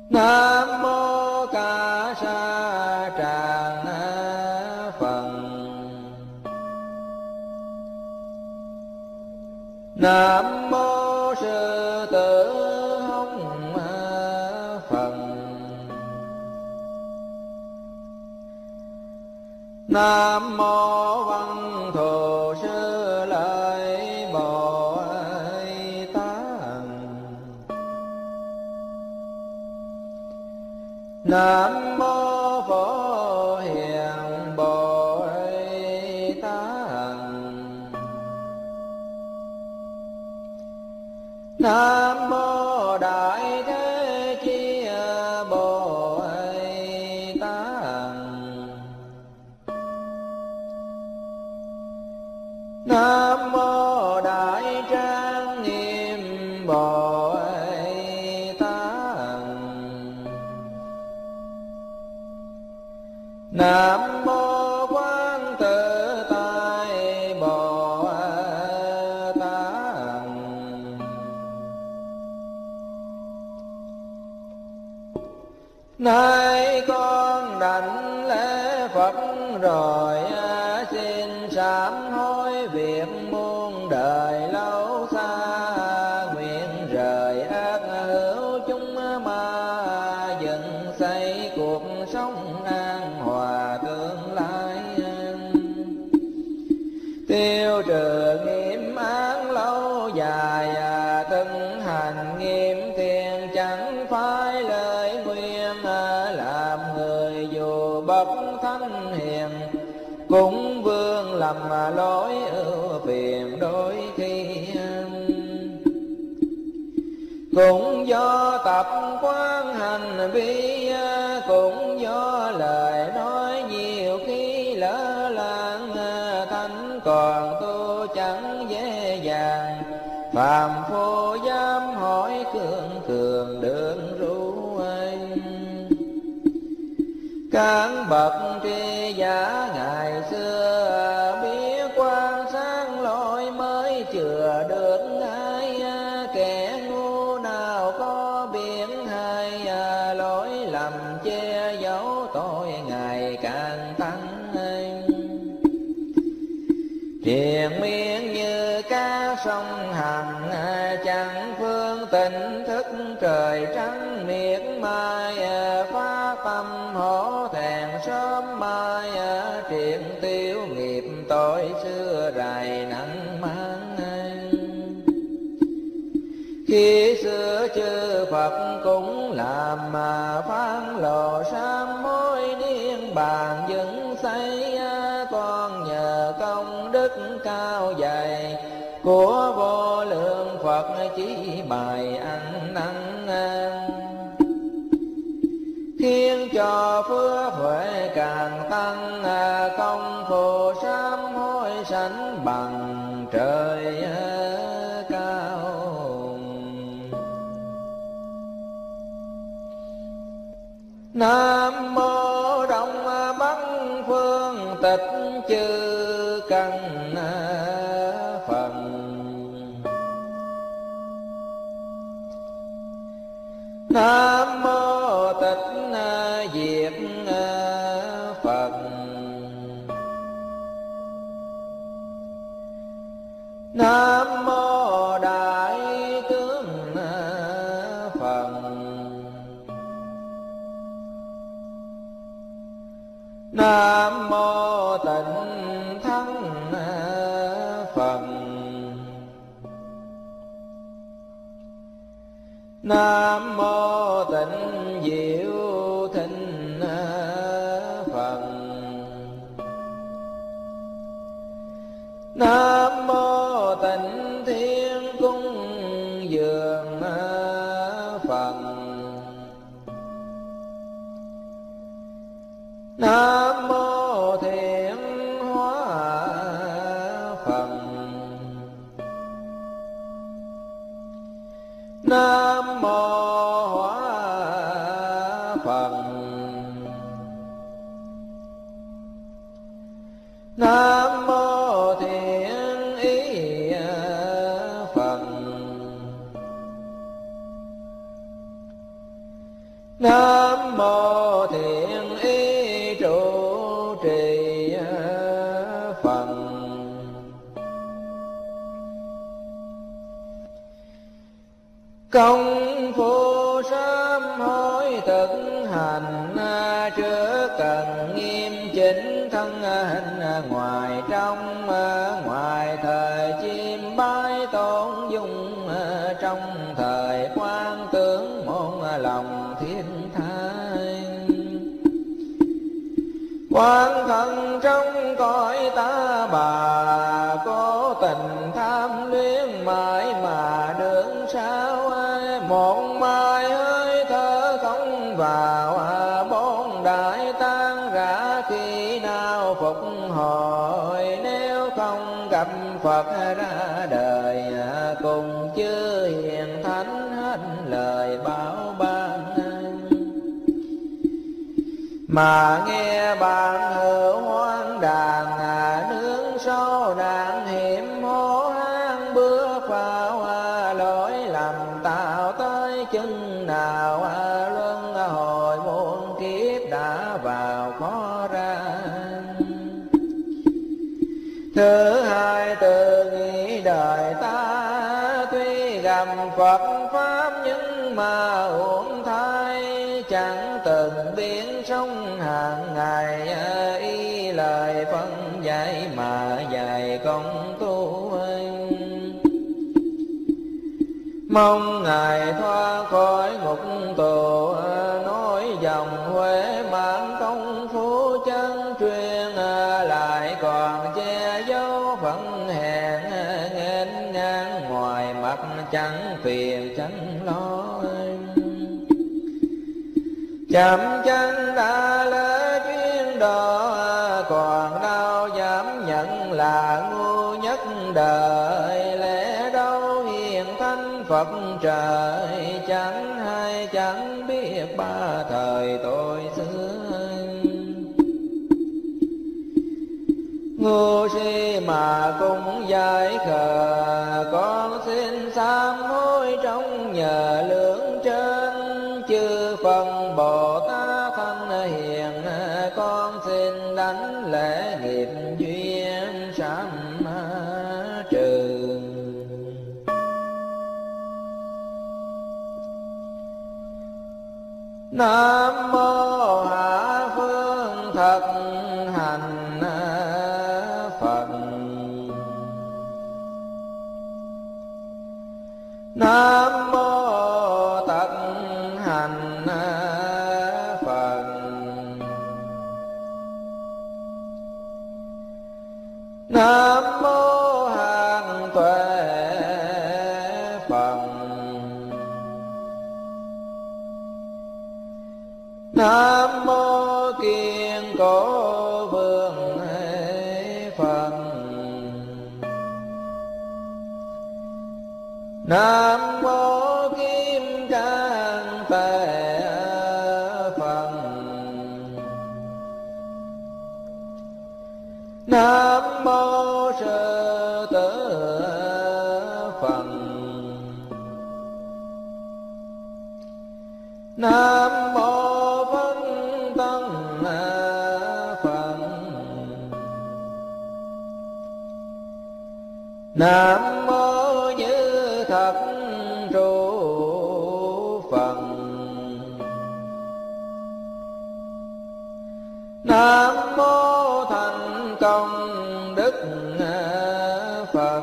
Nam mô Ca Sa Tràng Phật. Nam mô Sư Tử Hống Phật. Nam mô Văn Thù Sư Lợi Bồ Tát. Nam mô Phổ Hiền Bồ Tát. Nam mô Đại Thế Chí Bồ Tát. Nam mô Đại Trang Nghiêm Bồ Tát. Nam mô Quán Tự Tại Bồ Tát. Nay con đảnh lễ Phật rồi, xin sám hối việc muôn đời lâu xa. Nguyện rời ác hữu chúng ma, dựng xây cuộc sống an hòa tương lai. Tiêu trừ nghiệp án lâu dài, từng hành nghiêm thiện chẳng phải lời nguyện. Làm người dù bất thánh hiền, cũng vương lầm lỗi ưu phiền đôi khi. Cũng do tập quán hành vi, cũng do lời nói nhiều khi lỡ làng. Thánh còn tu chẳng dễ dàng, phàm phu dám hỏi cường cường đường rú anh. Các bậc tri giả ngày xưa, biết quan sát lỗi mới chừa được ai. Kẻ ngu nào có biển hay, lỗi lầm che giấu tội ngày càng tăng. Triền miên như cá sông Hằng, chẳng phương tỉnh thức trời trắng miệt mai. Phá tâm hổ thẹn sớm mai, triệt tiêu nghiệp Phật cũng làm mà phan lò sam mối điên bàn dựng xây. Con nhờ công đức cao dày của vô lượng Phật chỉ bài ăn năn, khiến cho phước huệ càng tăng. Công phu sám hối sánh bằng trời cao. Nam mô Đông Bắc phương tịch chư căn Phật. Nam mô Tịch Diệp Phật. Nam mô Đại Tướng Phật. Nam mô Tịnh Thắng Phật. Nam mô Tịnh Diệu Thinh Phật. Nam mô Tịnh Thiên Cung Dường Phật. Nam mô Thiện Hóa Phật. Nam mô Hóa Phật. Nam mô Thiện Ý Phật. Nam mô Thiện Ý Trụ Trì Phật. Công phu sám hối thực hành trước cần nghiêm chỉnh thân hình ngoài trong ngoài thời chim bái tôn dung trong thời quan tướng môn lòng thiên thai quan thân trong cõi ta bà cố tình tham luyến mãi mà đường sao một mai hơi thở không vào bốn đại tan rã khi nào phục hồi nếu không gặp Phật ra đời cùng chư hiền thánh hết lời bảo ban mà nghe bạn hữu hoang đàn nướng sâu nạn hiểm hố hang bước vào lỗi lầm tạo tới chừng nào luân hồi muôn kiếp đã vào khó ra. Thứ hai tự nghĩ đời ta tuy gặp Phật pháp nhưng mà uổng thay chẳng từng biến sống hàng ngày y lời phân dạy mà dạy công tu mong ngài thoát khỏi ngục tù nói dòng huế mãn công phu chân truyền lại còn che dấu phận hèn nghênh ngang ngoài mặt chẳng phiền chẳng lo chậm chân đã lỡ chuyên đó còn đau dám nhận là ngu nhất đời lẽ đâu hiền thánh Phật trời chẳng hay chẳng biết ba thời tôi xưa ngu si mà cũng giải khờ con xin sám hối trong nhờ lưỡng trên chư Phật Bồ Tát Thanh Hiền con xin đánh lễ nghiệp duyên sám trừ. Nam mô Hạ Phương Thật Hành Phật. Nam mô Tật hành Phật. Nam mô Hán Tuệ Phật. Nam mô Kiên Cố Vương Phật. Nam mô Nam mô Sư Tử Phật. Nam mô Phật Tăng Phật. Nam mô Như Thật Trụ Phật. Nam mô Công Đức Phật.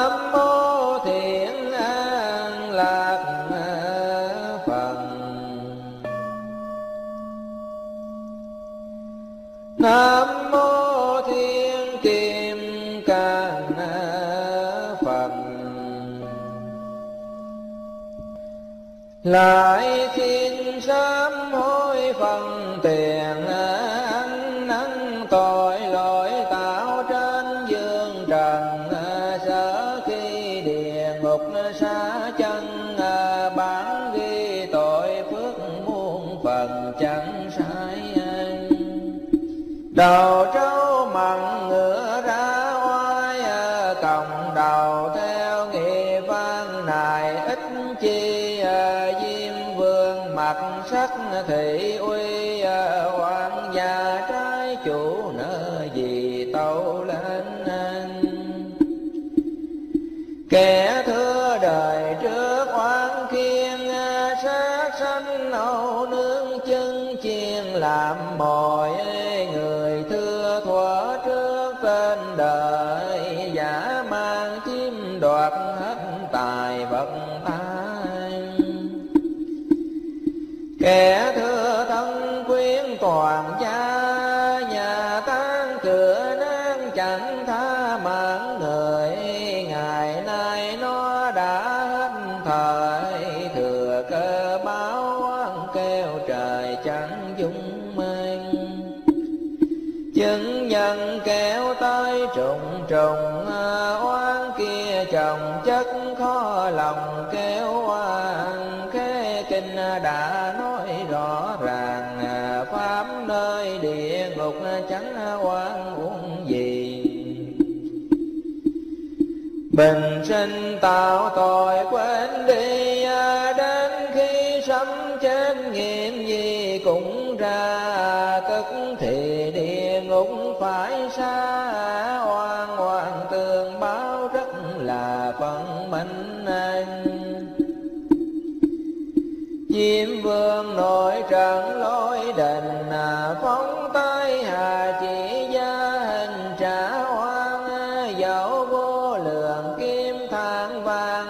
mô Thiện An Lạc Phật. Nam mô lại xin sám hối phần tiền ăn năn tội lỗi tạo trên dương trần sở khi địa ngục xa chân bán ghi tội phước muôn phần chẳng sai đầu trâu mặn ngựa ra oai cộng đầu theo nghị văn này ít chi sắc thị uy hoàng gia trái chủ nợ gì tâu lên anh kẻ thưa đời trước oán kiên sát sanh nấu nướng chân chiên làm mồi người thưa thuở trước tên đời giả mang chiếm đoạt hết tài vật kẻ thưa thân quyến toàn gia nhà tan cửa nán chẳng tha mạng người ngày nay nó đã hết thời thừa cơ báo kêu trời chẳng dung mang chứng nhân kéo tới trùng trùng oán kia chồng chất khó lòng kéo oan cái kinh đã nói rõ ràng pháp nơi địa ngục chẳng oan uổng gì bình sinh tạo tội quên đi đến khi sống chết nghiệm gì cũng ra tức thì địa ngục phải xa oan oan tương báo rất là phân minh anh Diêm vương nội trận lối đình phóng tay hà chỉ gia hình trả oan dẫu vô lượng kim thang vàng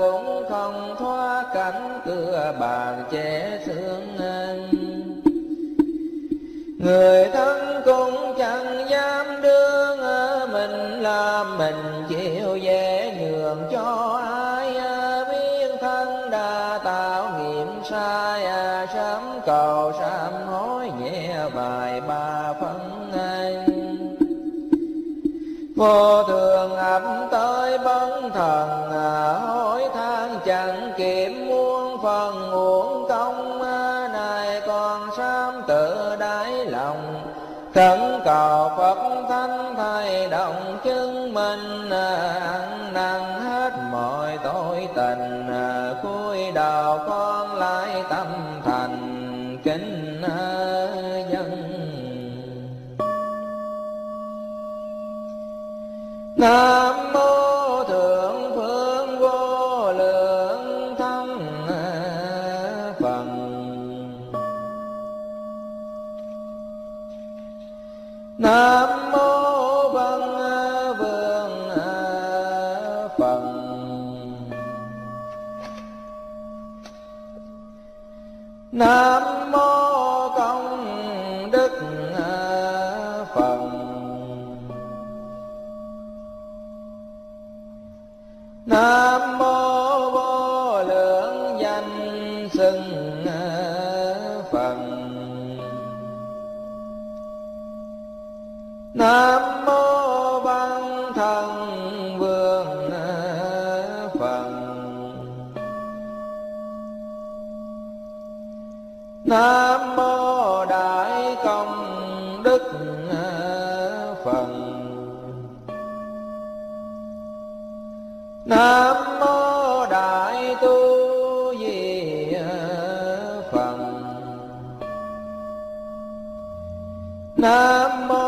cũng không thoát cánh cửa bàn che xương anh người thân cũng chẳng dám đương mình làm mình chịu dễ nhường cho ai biết thân đã tạo sai sớm cầu sám hối nhẹ vài ba phân anh vô thường ẩm tới bấn thần hối than chẳng kịp muôn phần uổng công này còn sám tự đáy lòng khẩn cầu Phật thánh thay động chứng minh ăn năn hết mọi tội tình cúi đầu con lại tâm thành kính dân Nam mô thượng phương vô lượng thắng phần Nam mô Văn Vương Phật. Nam mô Công Đức Phật. Nam mô Nam mô Văn Thần Vương Phật. Nam mô Đại Công Đức Phật. Nam mô Đại Tu Di Phật. Nam mô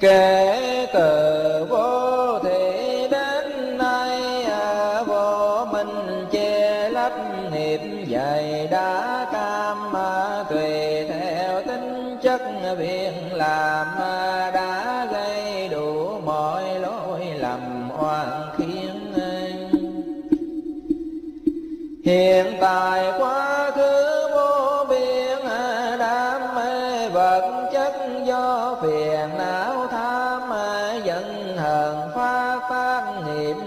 kể từ vô thể đến nay vô minh che lấp hiệp dày đá cam tùy theo tính chất việc làm đã gây đủ mọi lỗi lầm oan khiến. Hiện tại quá khứ vô biên đam mê vật chất do phiền não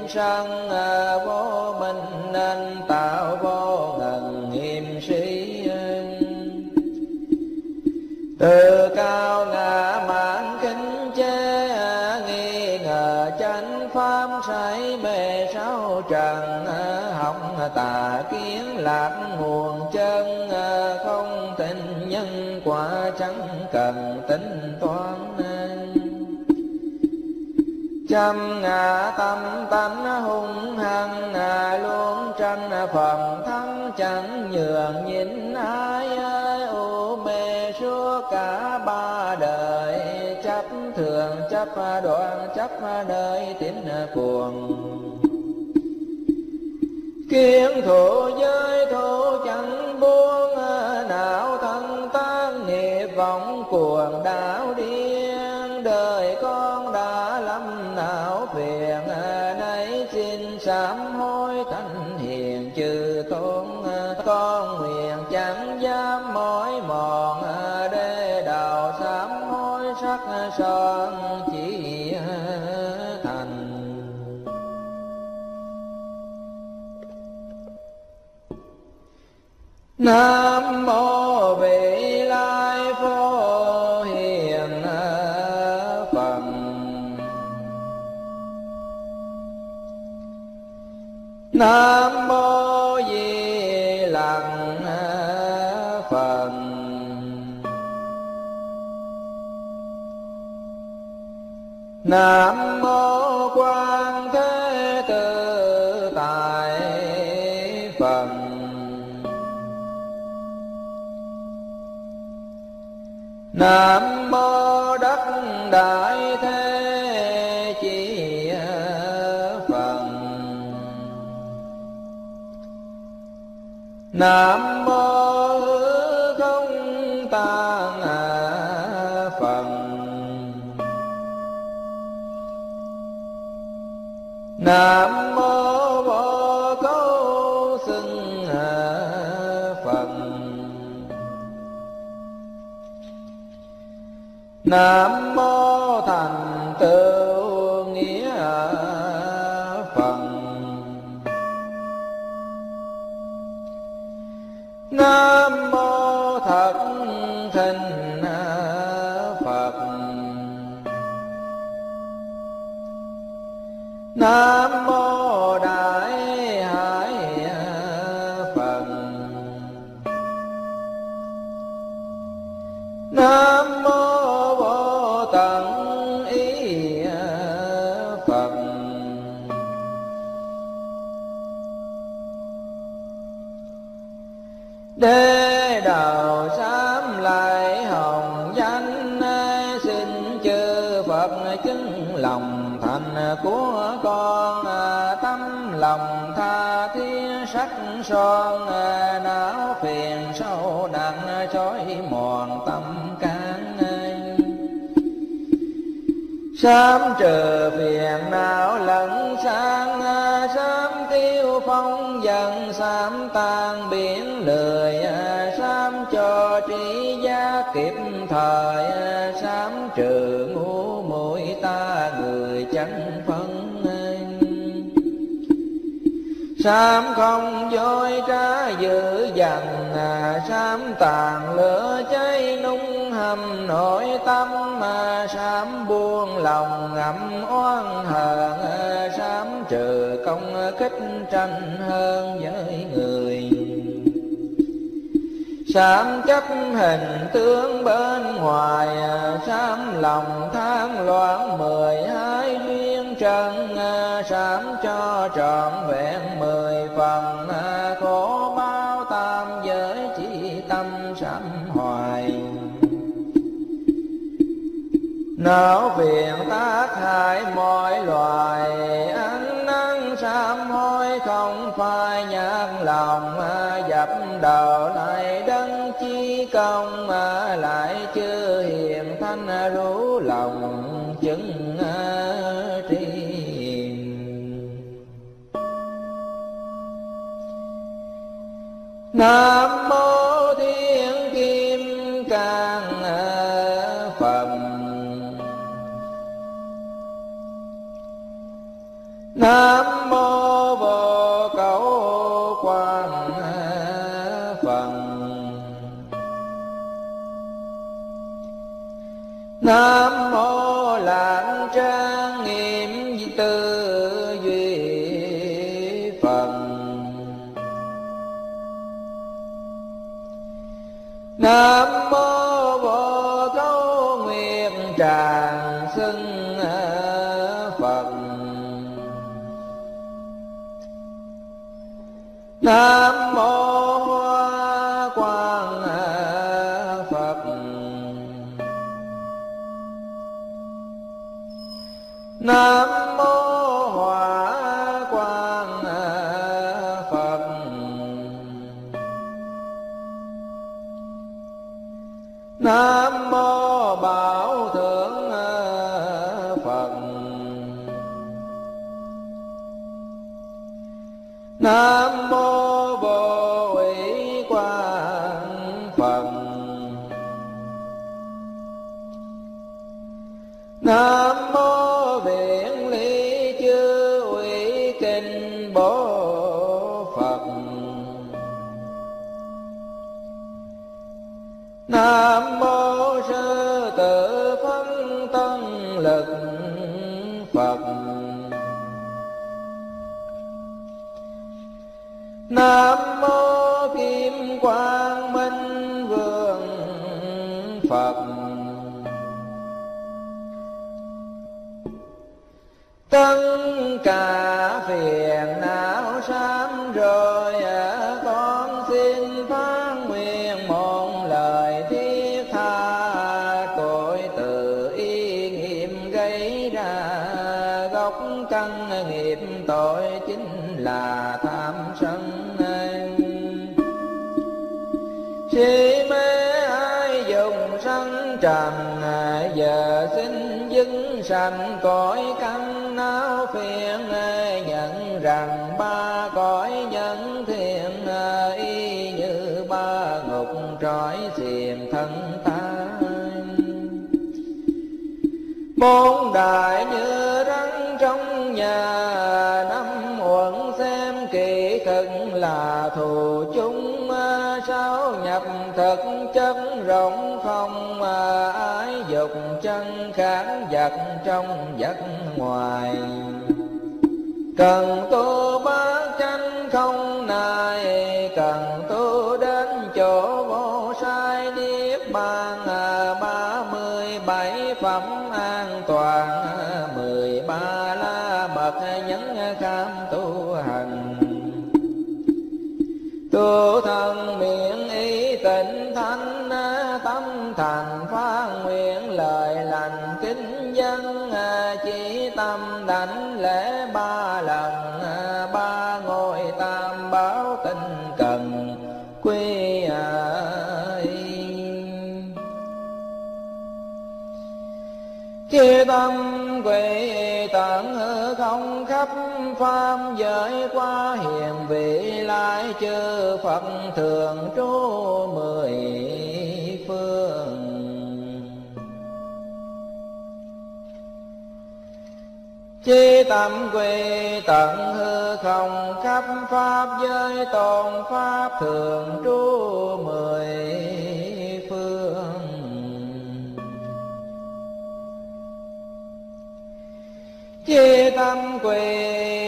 sân vô minh nên tạo vô ngần hiểm sĩ. Từ cao ngã mãn kính chế nghi ngờ chánh pháp say mê sáu trần hỏng tà kiến lạc nguồn chân không tin nhân quả chẳng cần tính toán. Chăm ngã tâm tánh hung hăng luôn tranh phần thắng chẳng nhường nhịn ai ô mê suốt cả ba đời chấp thường chấp đoạn chấp nơi tín cuồng kiến thủ giới thủ chẳng buông não thân tác nghiệp vọng cuồng đảo điên đời con đã lắm não phiền nấy xin sám hối thanh hiền chư tôn con nguyện chẳng dám mỏi mòn để đầu sám hối sắc son chỉ thành. Nam mô Vị Lai Phổ Hiền Phật. Nam mô Di Lặc Phật. Nam mô Quan Thế Tự Tại Phật. Nam mô Đắc Đại Thế Chí Phật. Nam mô Hư Không Tạng Phật. Nam mô Vô Cấu Xưng Phật. Nam mô Thành Tựu Nghĩa Phật. Nam mô Thật Thinh Phật. Nam mô Đại Hải Phật. Nam mô Đế đầu sám lại hồng danh xin chư Phật Phật chứng lòng thành của con, tâm lòng tha thiết sắc son, não phiền sâu nặng chói mòn tâm can. Sớm trừ phiền não lẫn sang, sớm tiêu phong dần sám tan biển lười, sớm cho trí giác kịp thời, sớm trừ ngu muội ta người chẳng phân. Sám không dối trá dữ dằn, sám tàn lửa cháy nung hầm nội tâm, sám buông lòng ngậm oan hờn, sám trừ công kích tranh hơn với người. Sám chấp hình tướng bên ngoài, sám lòng tham loạn 12 duyên trần, sám cho trọn vẹn 10 phần, khổ bao tam giới chỉ tâm sám hoài. Não phiền tác hại mọi loài, ánh nắng sám hối không phai nhạt lòng, dập đầu lại đấng chi công, lại chưa hiền thanh rủ lòng chứng tri. Nam mô Thiên Kim Cang Phật, Nam mô Vô Cấu Quan Phật, Nam mô Lạng Trang Nghiêm Tư Duy Phật, Nam mô Vô Cấu Nguyệt Tràng Xưng Phật, Nam mô Hoa Quang Phật, Nam mô Hoa Quang Phật, Nam mô Bảo Thượng Phật, Nam mô Nam mô Biện Lý Chư Uy Kinh Bố Phật, Nam mô Sư Tử Phân Tân Lực Phật, Nam mô Kim Quang Minh Vương Phật, tất cả phiền não sám rồi, con xin phát nguyện một lời thiết tha, tội tự ý nghiệm gây ra, gốc căn nghiệp tội chính là tham sân, si mê ai dùng sân trần, giờ xin dứt sanh cõi căn não phiền, nhận rằng ba cõi nhân thiện, y như ba ngục trói xiềng thân ta. Bốn đại như rắn trong nhà, năm uẩn xem kỳ thực là thù chúng, sáu nhập thực chất rộng không, ái dục chân kháng vật trong vật ngoài. Cần tu bát chánh không nài, cần tu đến chỗ vô sai niết bàn, 37 phẩm an toàn, 13 la mật nhẫn cam tu hành. Tu thân miệng ý tịnh thanh, tâm thành phát nguyện lời lành lành kính dân chỉ tâm đảnh lễ ba lần ba ngôi tam bảo tinh cần quy khi tâm quỷ tận hư không khắp pháp giới qua hiền vị lai chư Phật thường trú 10 phương. Chi tâm quy tận hư không khắp pháp giới tôn pháp thường trú 10 phương. Chi tâm quy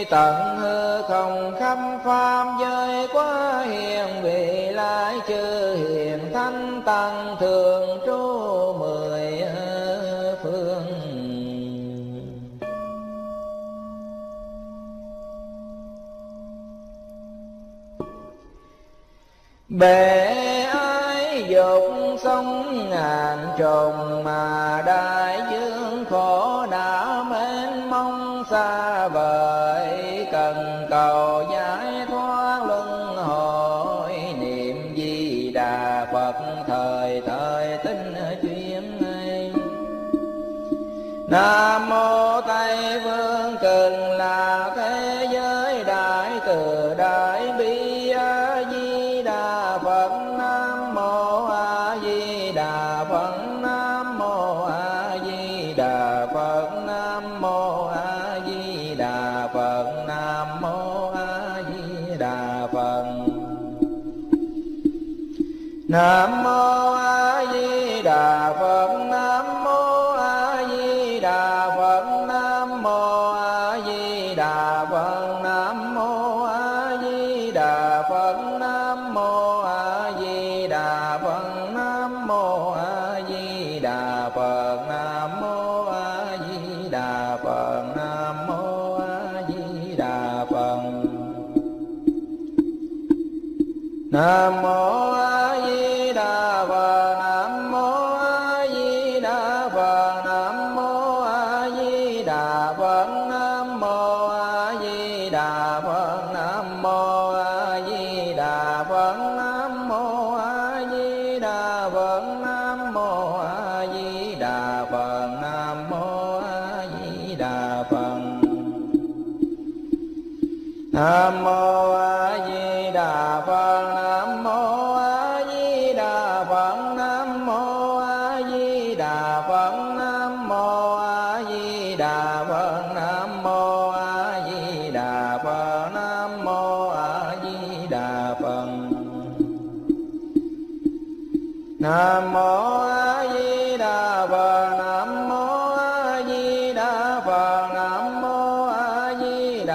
tận hư không khắp pháp giới quá hiền vị lai chư hiền thánh tăng thường trú 10 phương. Bể ái dục sông ngàn trùng mà đại dương khổ đã mênh mông xa vời, cần cầu giải thoát luân hồi niệm Di Đà Phật thời thời tinh chuyên ngay. Nam mô Tây Phương Cực Lạc thế giới đại từ đại bi Nam mô A Di Đà Phật. Nam mô A Di Đà Phật. Nam mô A Di Đà Phật. Nam mô A Di Đà Phật. Nam mô A Di Đà Phật. Nam mô A Di Đà Phật. Nam mô A Di Đà Phật. Nam mô A Di Đà Phật. Nam mô Nam mô A Di Đà Phật. Nam mô A Di Đà Phật. Nam mô A Di Đà Phật. Nam mô A Di Đà Phật. Nam mô A Di Đà Phật. Nam mô A Di Đà Phật. Nam mô A Di Đà Phật. Nam mô A Di Đà Phật. Nam mô A Di Đà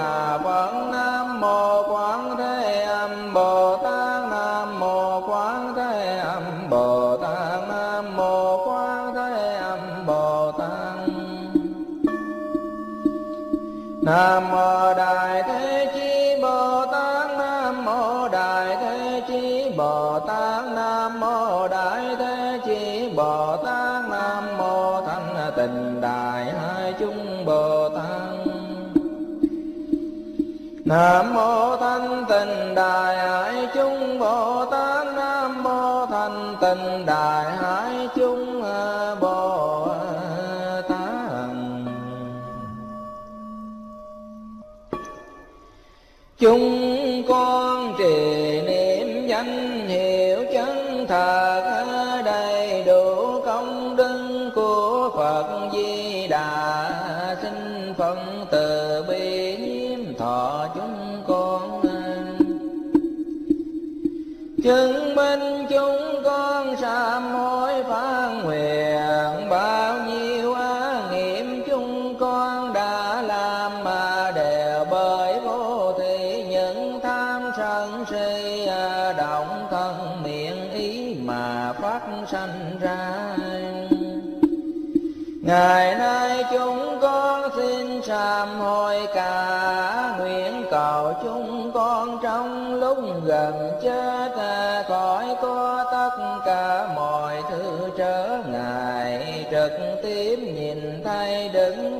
Phật. Nam mô Đại Thế Chí Bồ Tát. Nam mô Đại Thế Chí Bồ Tát. Nam mô Đại Thế Chí Bồ Tát. Nam mô Thanh Tịnh Đại Hải Chúng Bồ Tát. Nam mô Thanh Tịnh Đại Hải Chúng Bồ Tát. Nam mô Thanh Tịnh Đại Hải Chúng Bồ Tát. Chúng con trì niệm danh hiệu chân thật ở đây đủ công đức của Phật Di Đà, xin phân từ bi nhiếp thọ chúng con. Chứng minh chúng con sám hối phán nguyện bao nhiêu ác nghiệm chúng con đã làm mà đều bởi sân si động thân miệng ý mà phát sanh ra. Ngày nay chúng con xin sám hối cả nguyện cầu chúng con trong lúc gần chết khỏi có tất cả mọi thứ trở ngại trực tiếp hiền thay Đức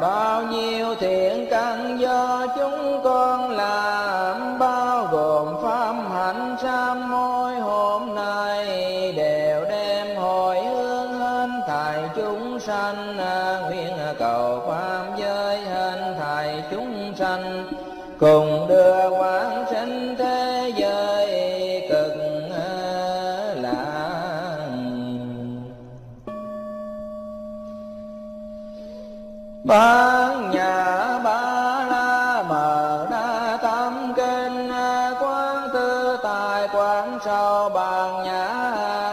bao nhiêu thiện căn do chúng con làm, bao gồm pháp hạnh sám hối hôm nay, đều đem hồi hướng hết thảy chúng sanh. Nguyện cầu pháp giới hết thảy chúng sanh cùng đưa quảng sanh thế giới cực lạc. Bát Nhã Ba La Mật Đa Tâm Kinh Quán Tự Tại Quán Sâu Bát Nhã,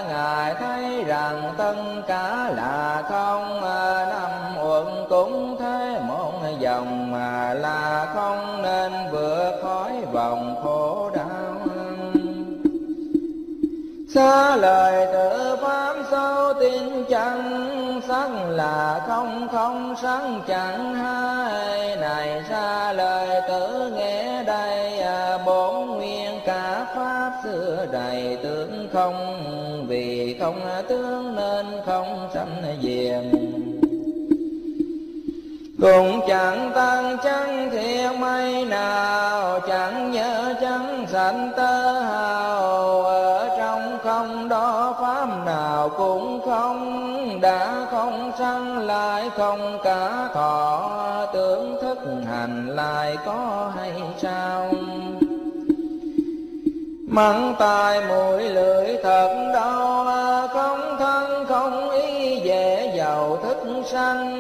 ngài thấy rằng tất cả là không, năm uẩn cũng thế một dòng mà là không, nên vượt khỏi vòng khổ đau. Xa lời tự pháp sâu tin chẳng, sắc là không không sắc chẳng hai. Này xa lời tự nghe đây, bốn nguyên cả pháp xưa đầy tướng không, vì không tướng nên không sanh diệm. Cũng chẳng tăng chẳng thiện mây nào, chẳng nhớ chẳng sanh tơ hào. Ở trong không đó pháp nào cũng không, đã không sanh lại không cả thọ, tưởng thức hành lại có hay sao? Mắng tai mũi lưỡi thật đau, không thân không ý dễ giàu thức sanh.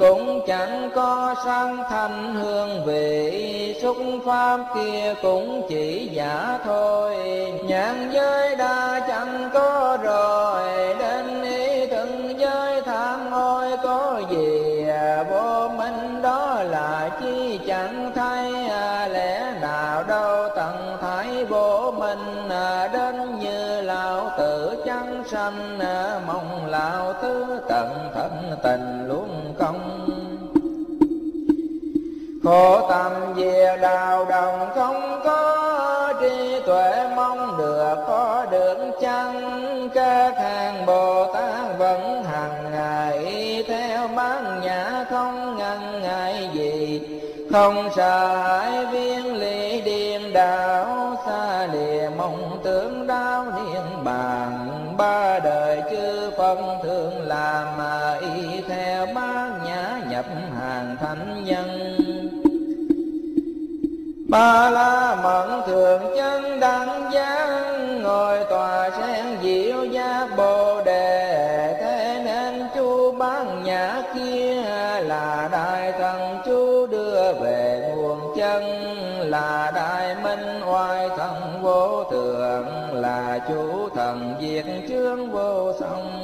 Cũng chẳng có sanh thành hương vị, xúc pháp kia cũng chỉ giả thôi. Nhãn giới đã chẳng có rồi, đến ý từng giới tham ôi có gì? Vô minh đó là chi chẳng thay, lẽ nào đâu tận thái vô minh. Đến như lão tử chẳng sanh, mong lão tứ tận thân tình luôn công. Khổ tâm về đào đồng không có trí tuệ, mong được có được chăng? Các hàng Bồ Tát vẫn hằng ngày theo Bát Nhã, không ngần ngại gì, không sợ hãi viên lý điềm đạo. Xa lìa mong tưởng đau niên bàn, ba đời chư Phật thường làm, mà y theo Bát Nhã nhập hàng thánh nhân. Ba la mật thường chân đẳng giác, ngồi tòa sen diệu giác Bồ đề. Thế nên chú Bát Nhã kia là đại thần, chú đưa về nguồn chân, là đại minh oai thần vô thượng, là chú thần diệt chướng vô song.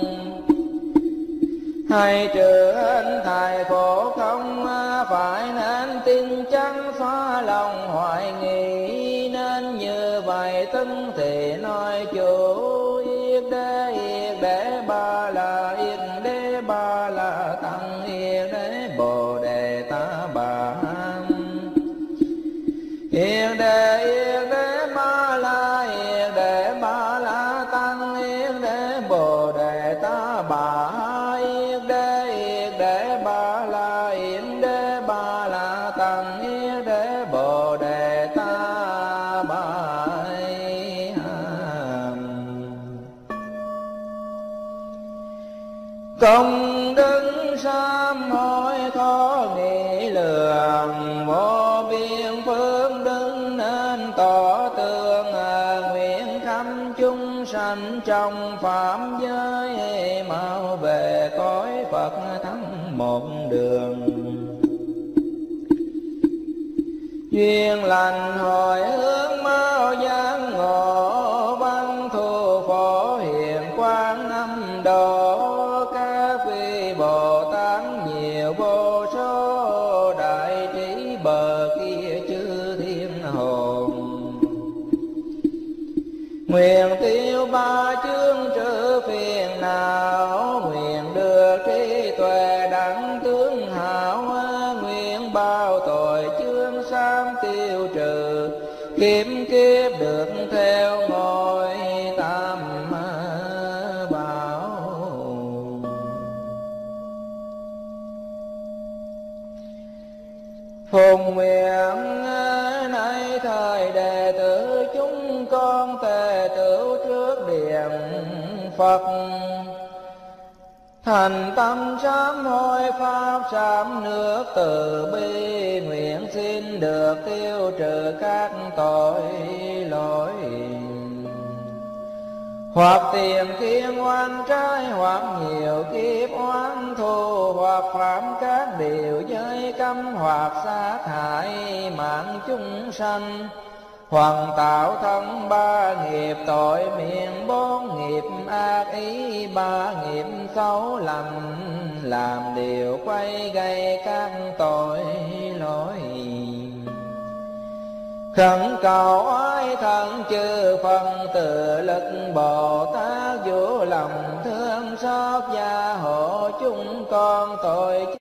Hay trừ anh thầy khổ không phải, nên tin chắn phá lòng hoài nghi. Nên như vậy tấn thì nói chủ yết đế ba la, yết đế ba la tăng, yết đế bồ đề ta bà ham, yết đế ba la, yết đế ba la tăng, yết đế bồ đề ta bà ham. Công đức sám hối khó nghĩ lường, vô biên phước đức nên tỏ tường. Nguyện khắp chúng sanh trong phạm giới, mau về cõi Phật thắng một đường. Duyên lành hồi hướng mau giác ngộ, văn thù phổ hiện quang năm độ. Nguyện tiêu ba chướng trừ phiền não, nguyện được trí tuệ đẳng tướng hảo. Nguyện bao tội chướng sám tiêu trừ, kiếm kiếp được theo ngôi Tam Bảo. Phùng nguyện nay thời đệ tử chúng con tề tựu trước điện Phật, thành tâm sám hối pháp sám nước từ bi, nguyện xin được tiêu trừ các tội lỗi, hoặc tiền kiên oan trái, hoặc nhiều kiếp oán thù, hoặc phạm các điều giới cấm, hoặc sát hại mạng chúng sanh, hoặc tạo thân ba nghiệp tội miệng, bốn nghiệp ác ý, ba nghiệp xấu lành, làm điều quay gây các tội lỗi. Khẩn cầu oai thần chư Phật tự lực Bồ Tát, vũ lòng thương xót gia hộ chúng con tội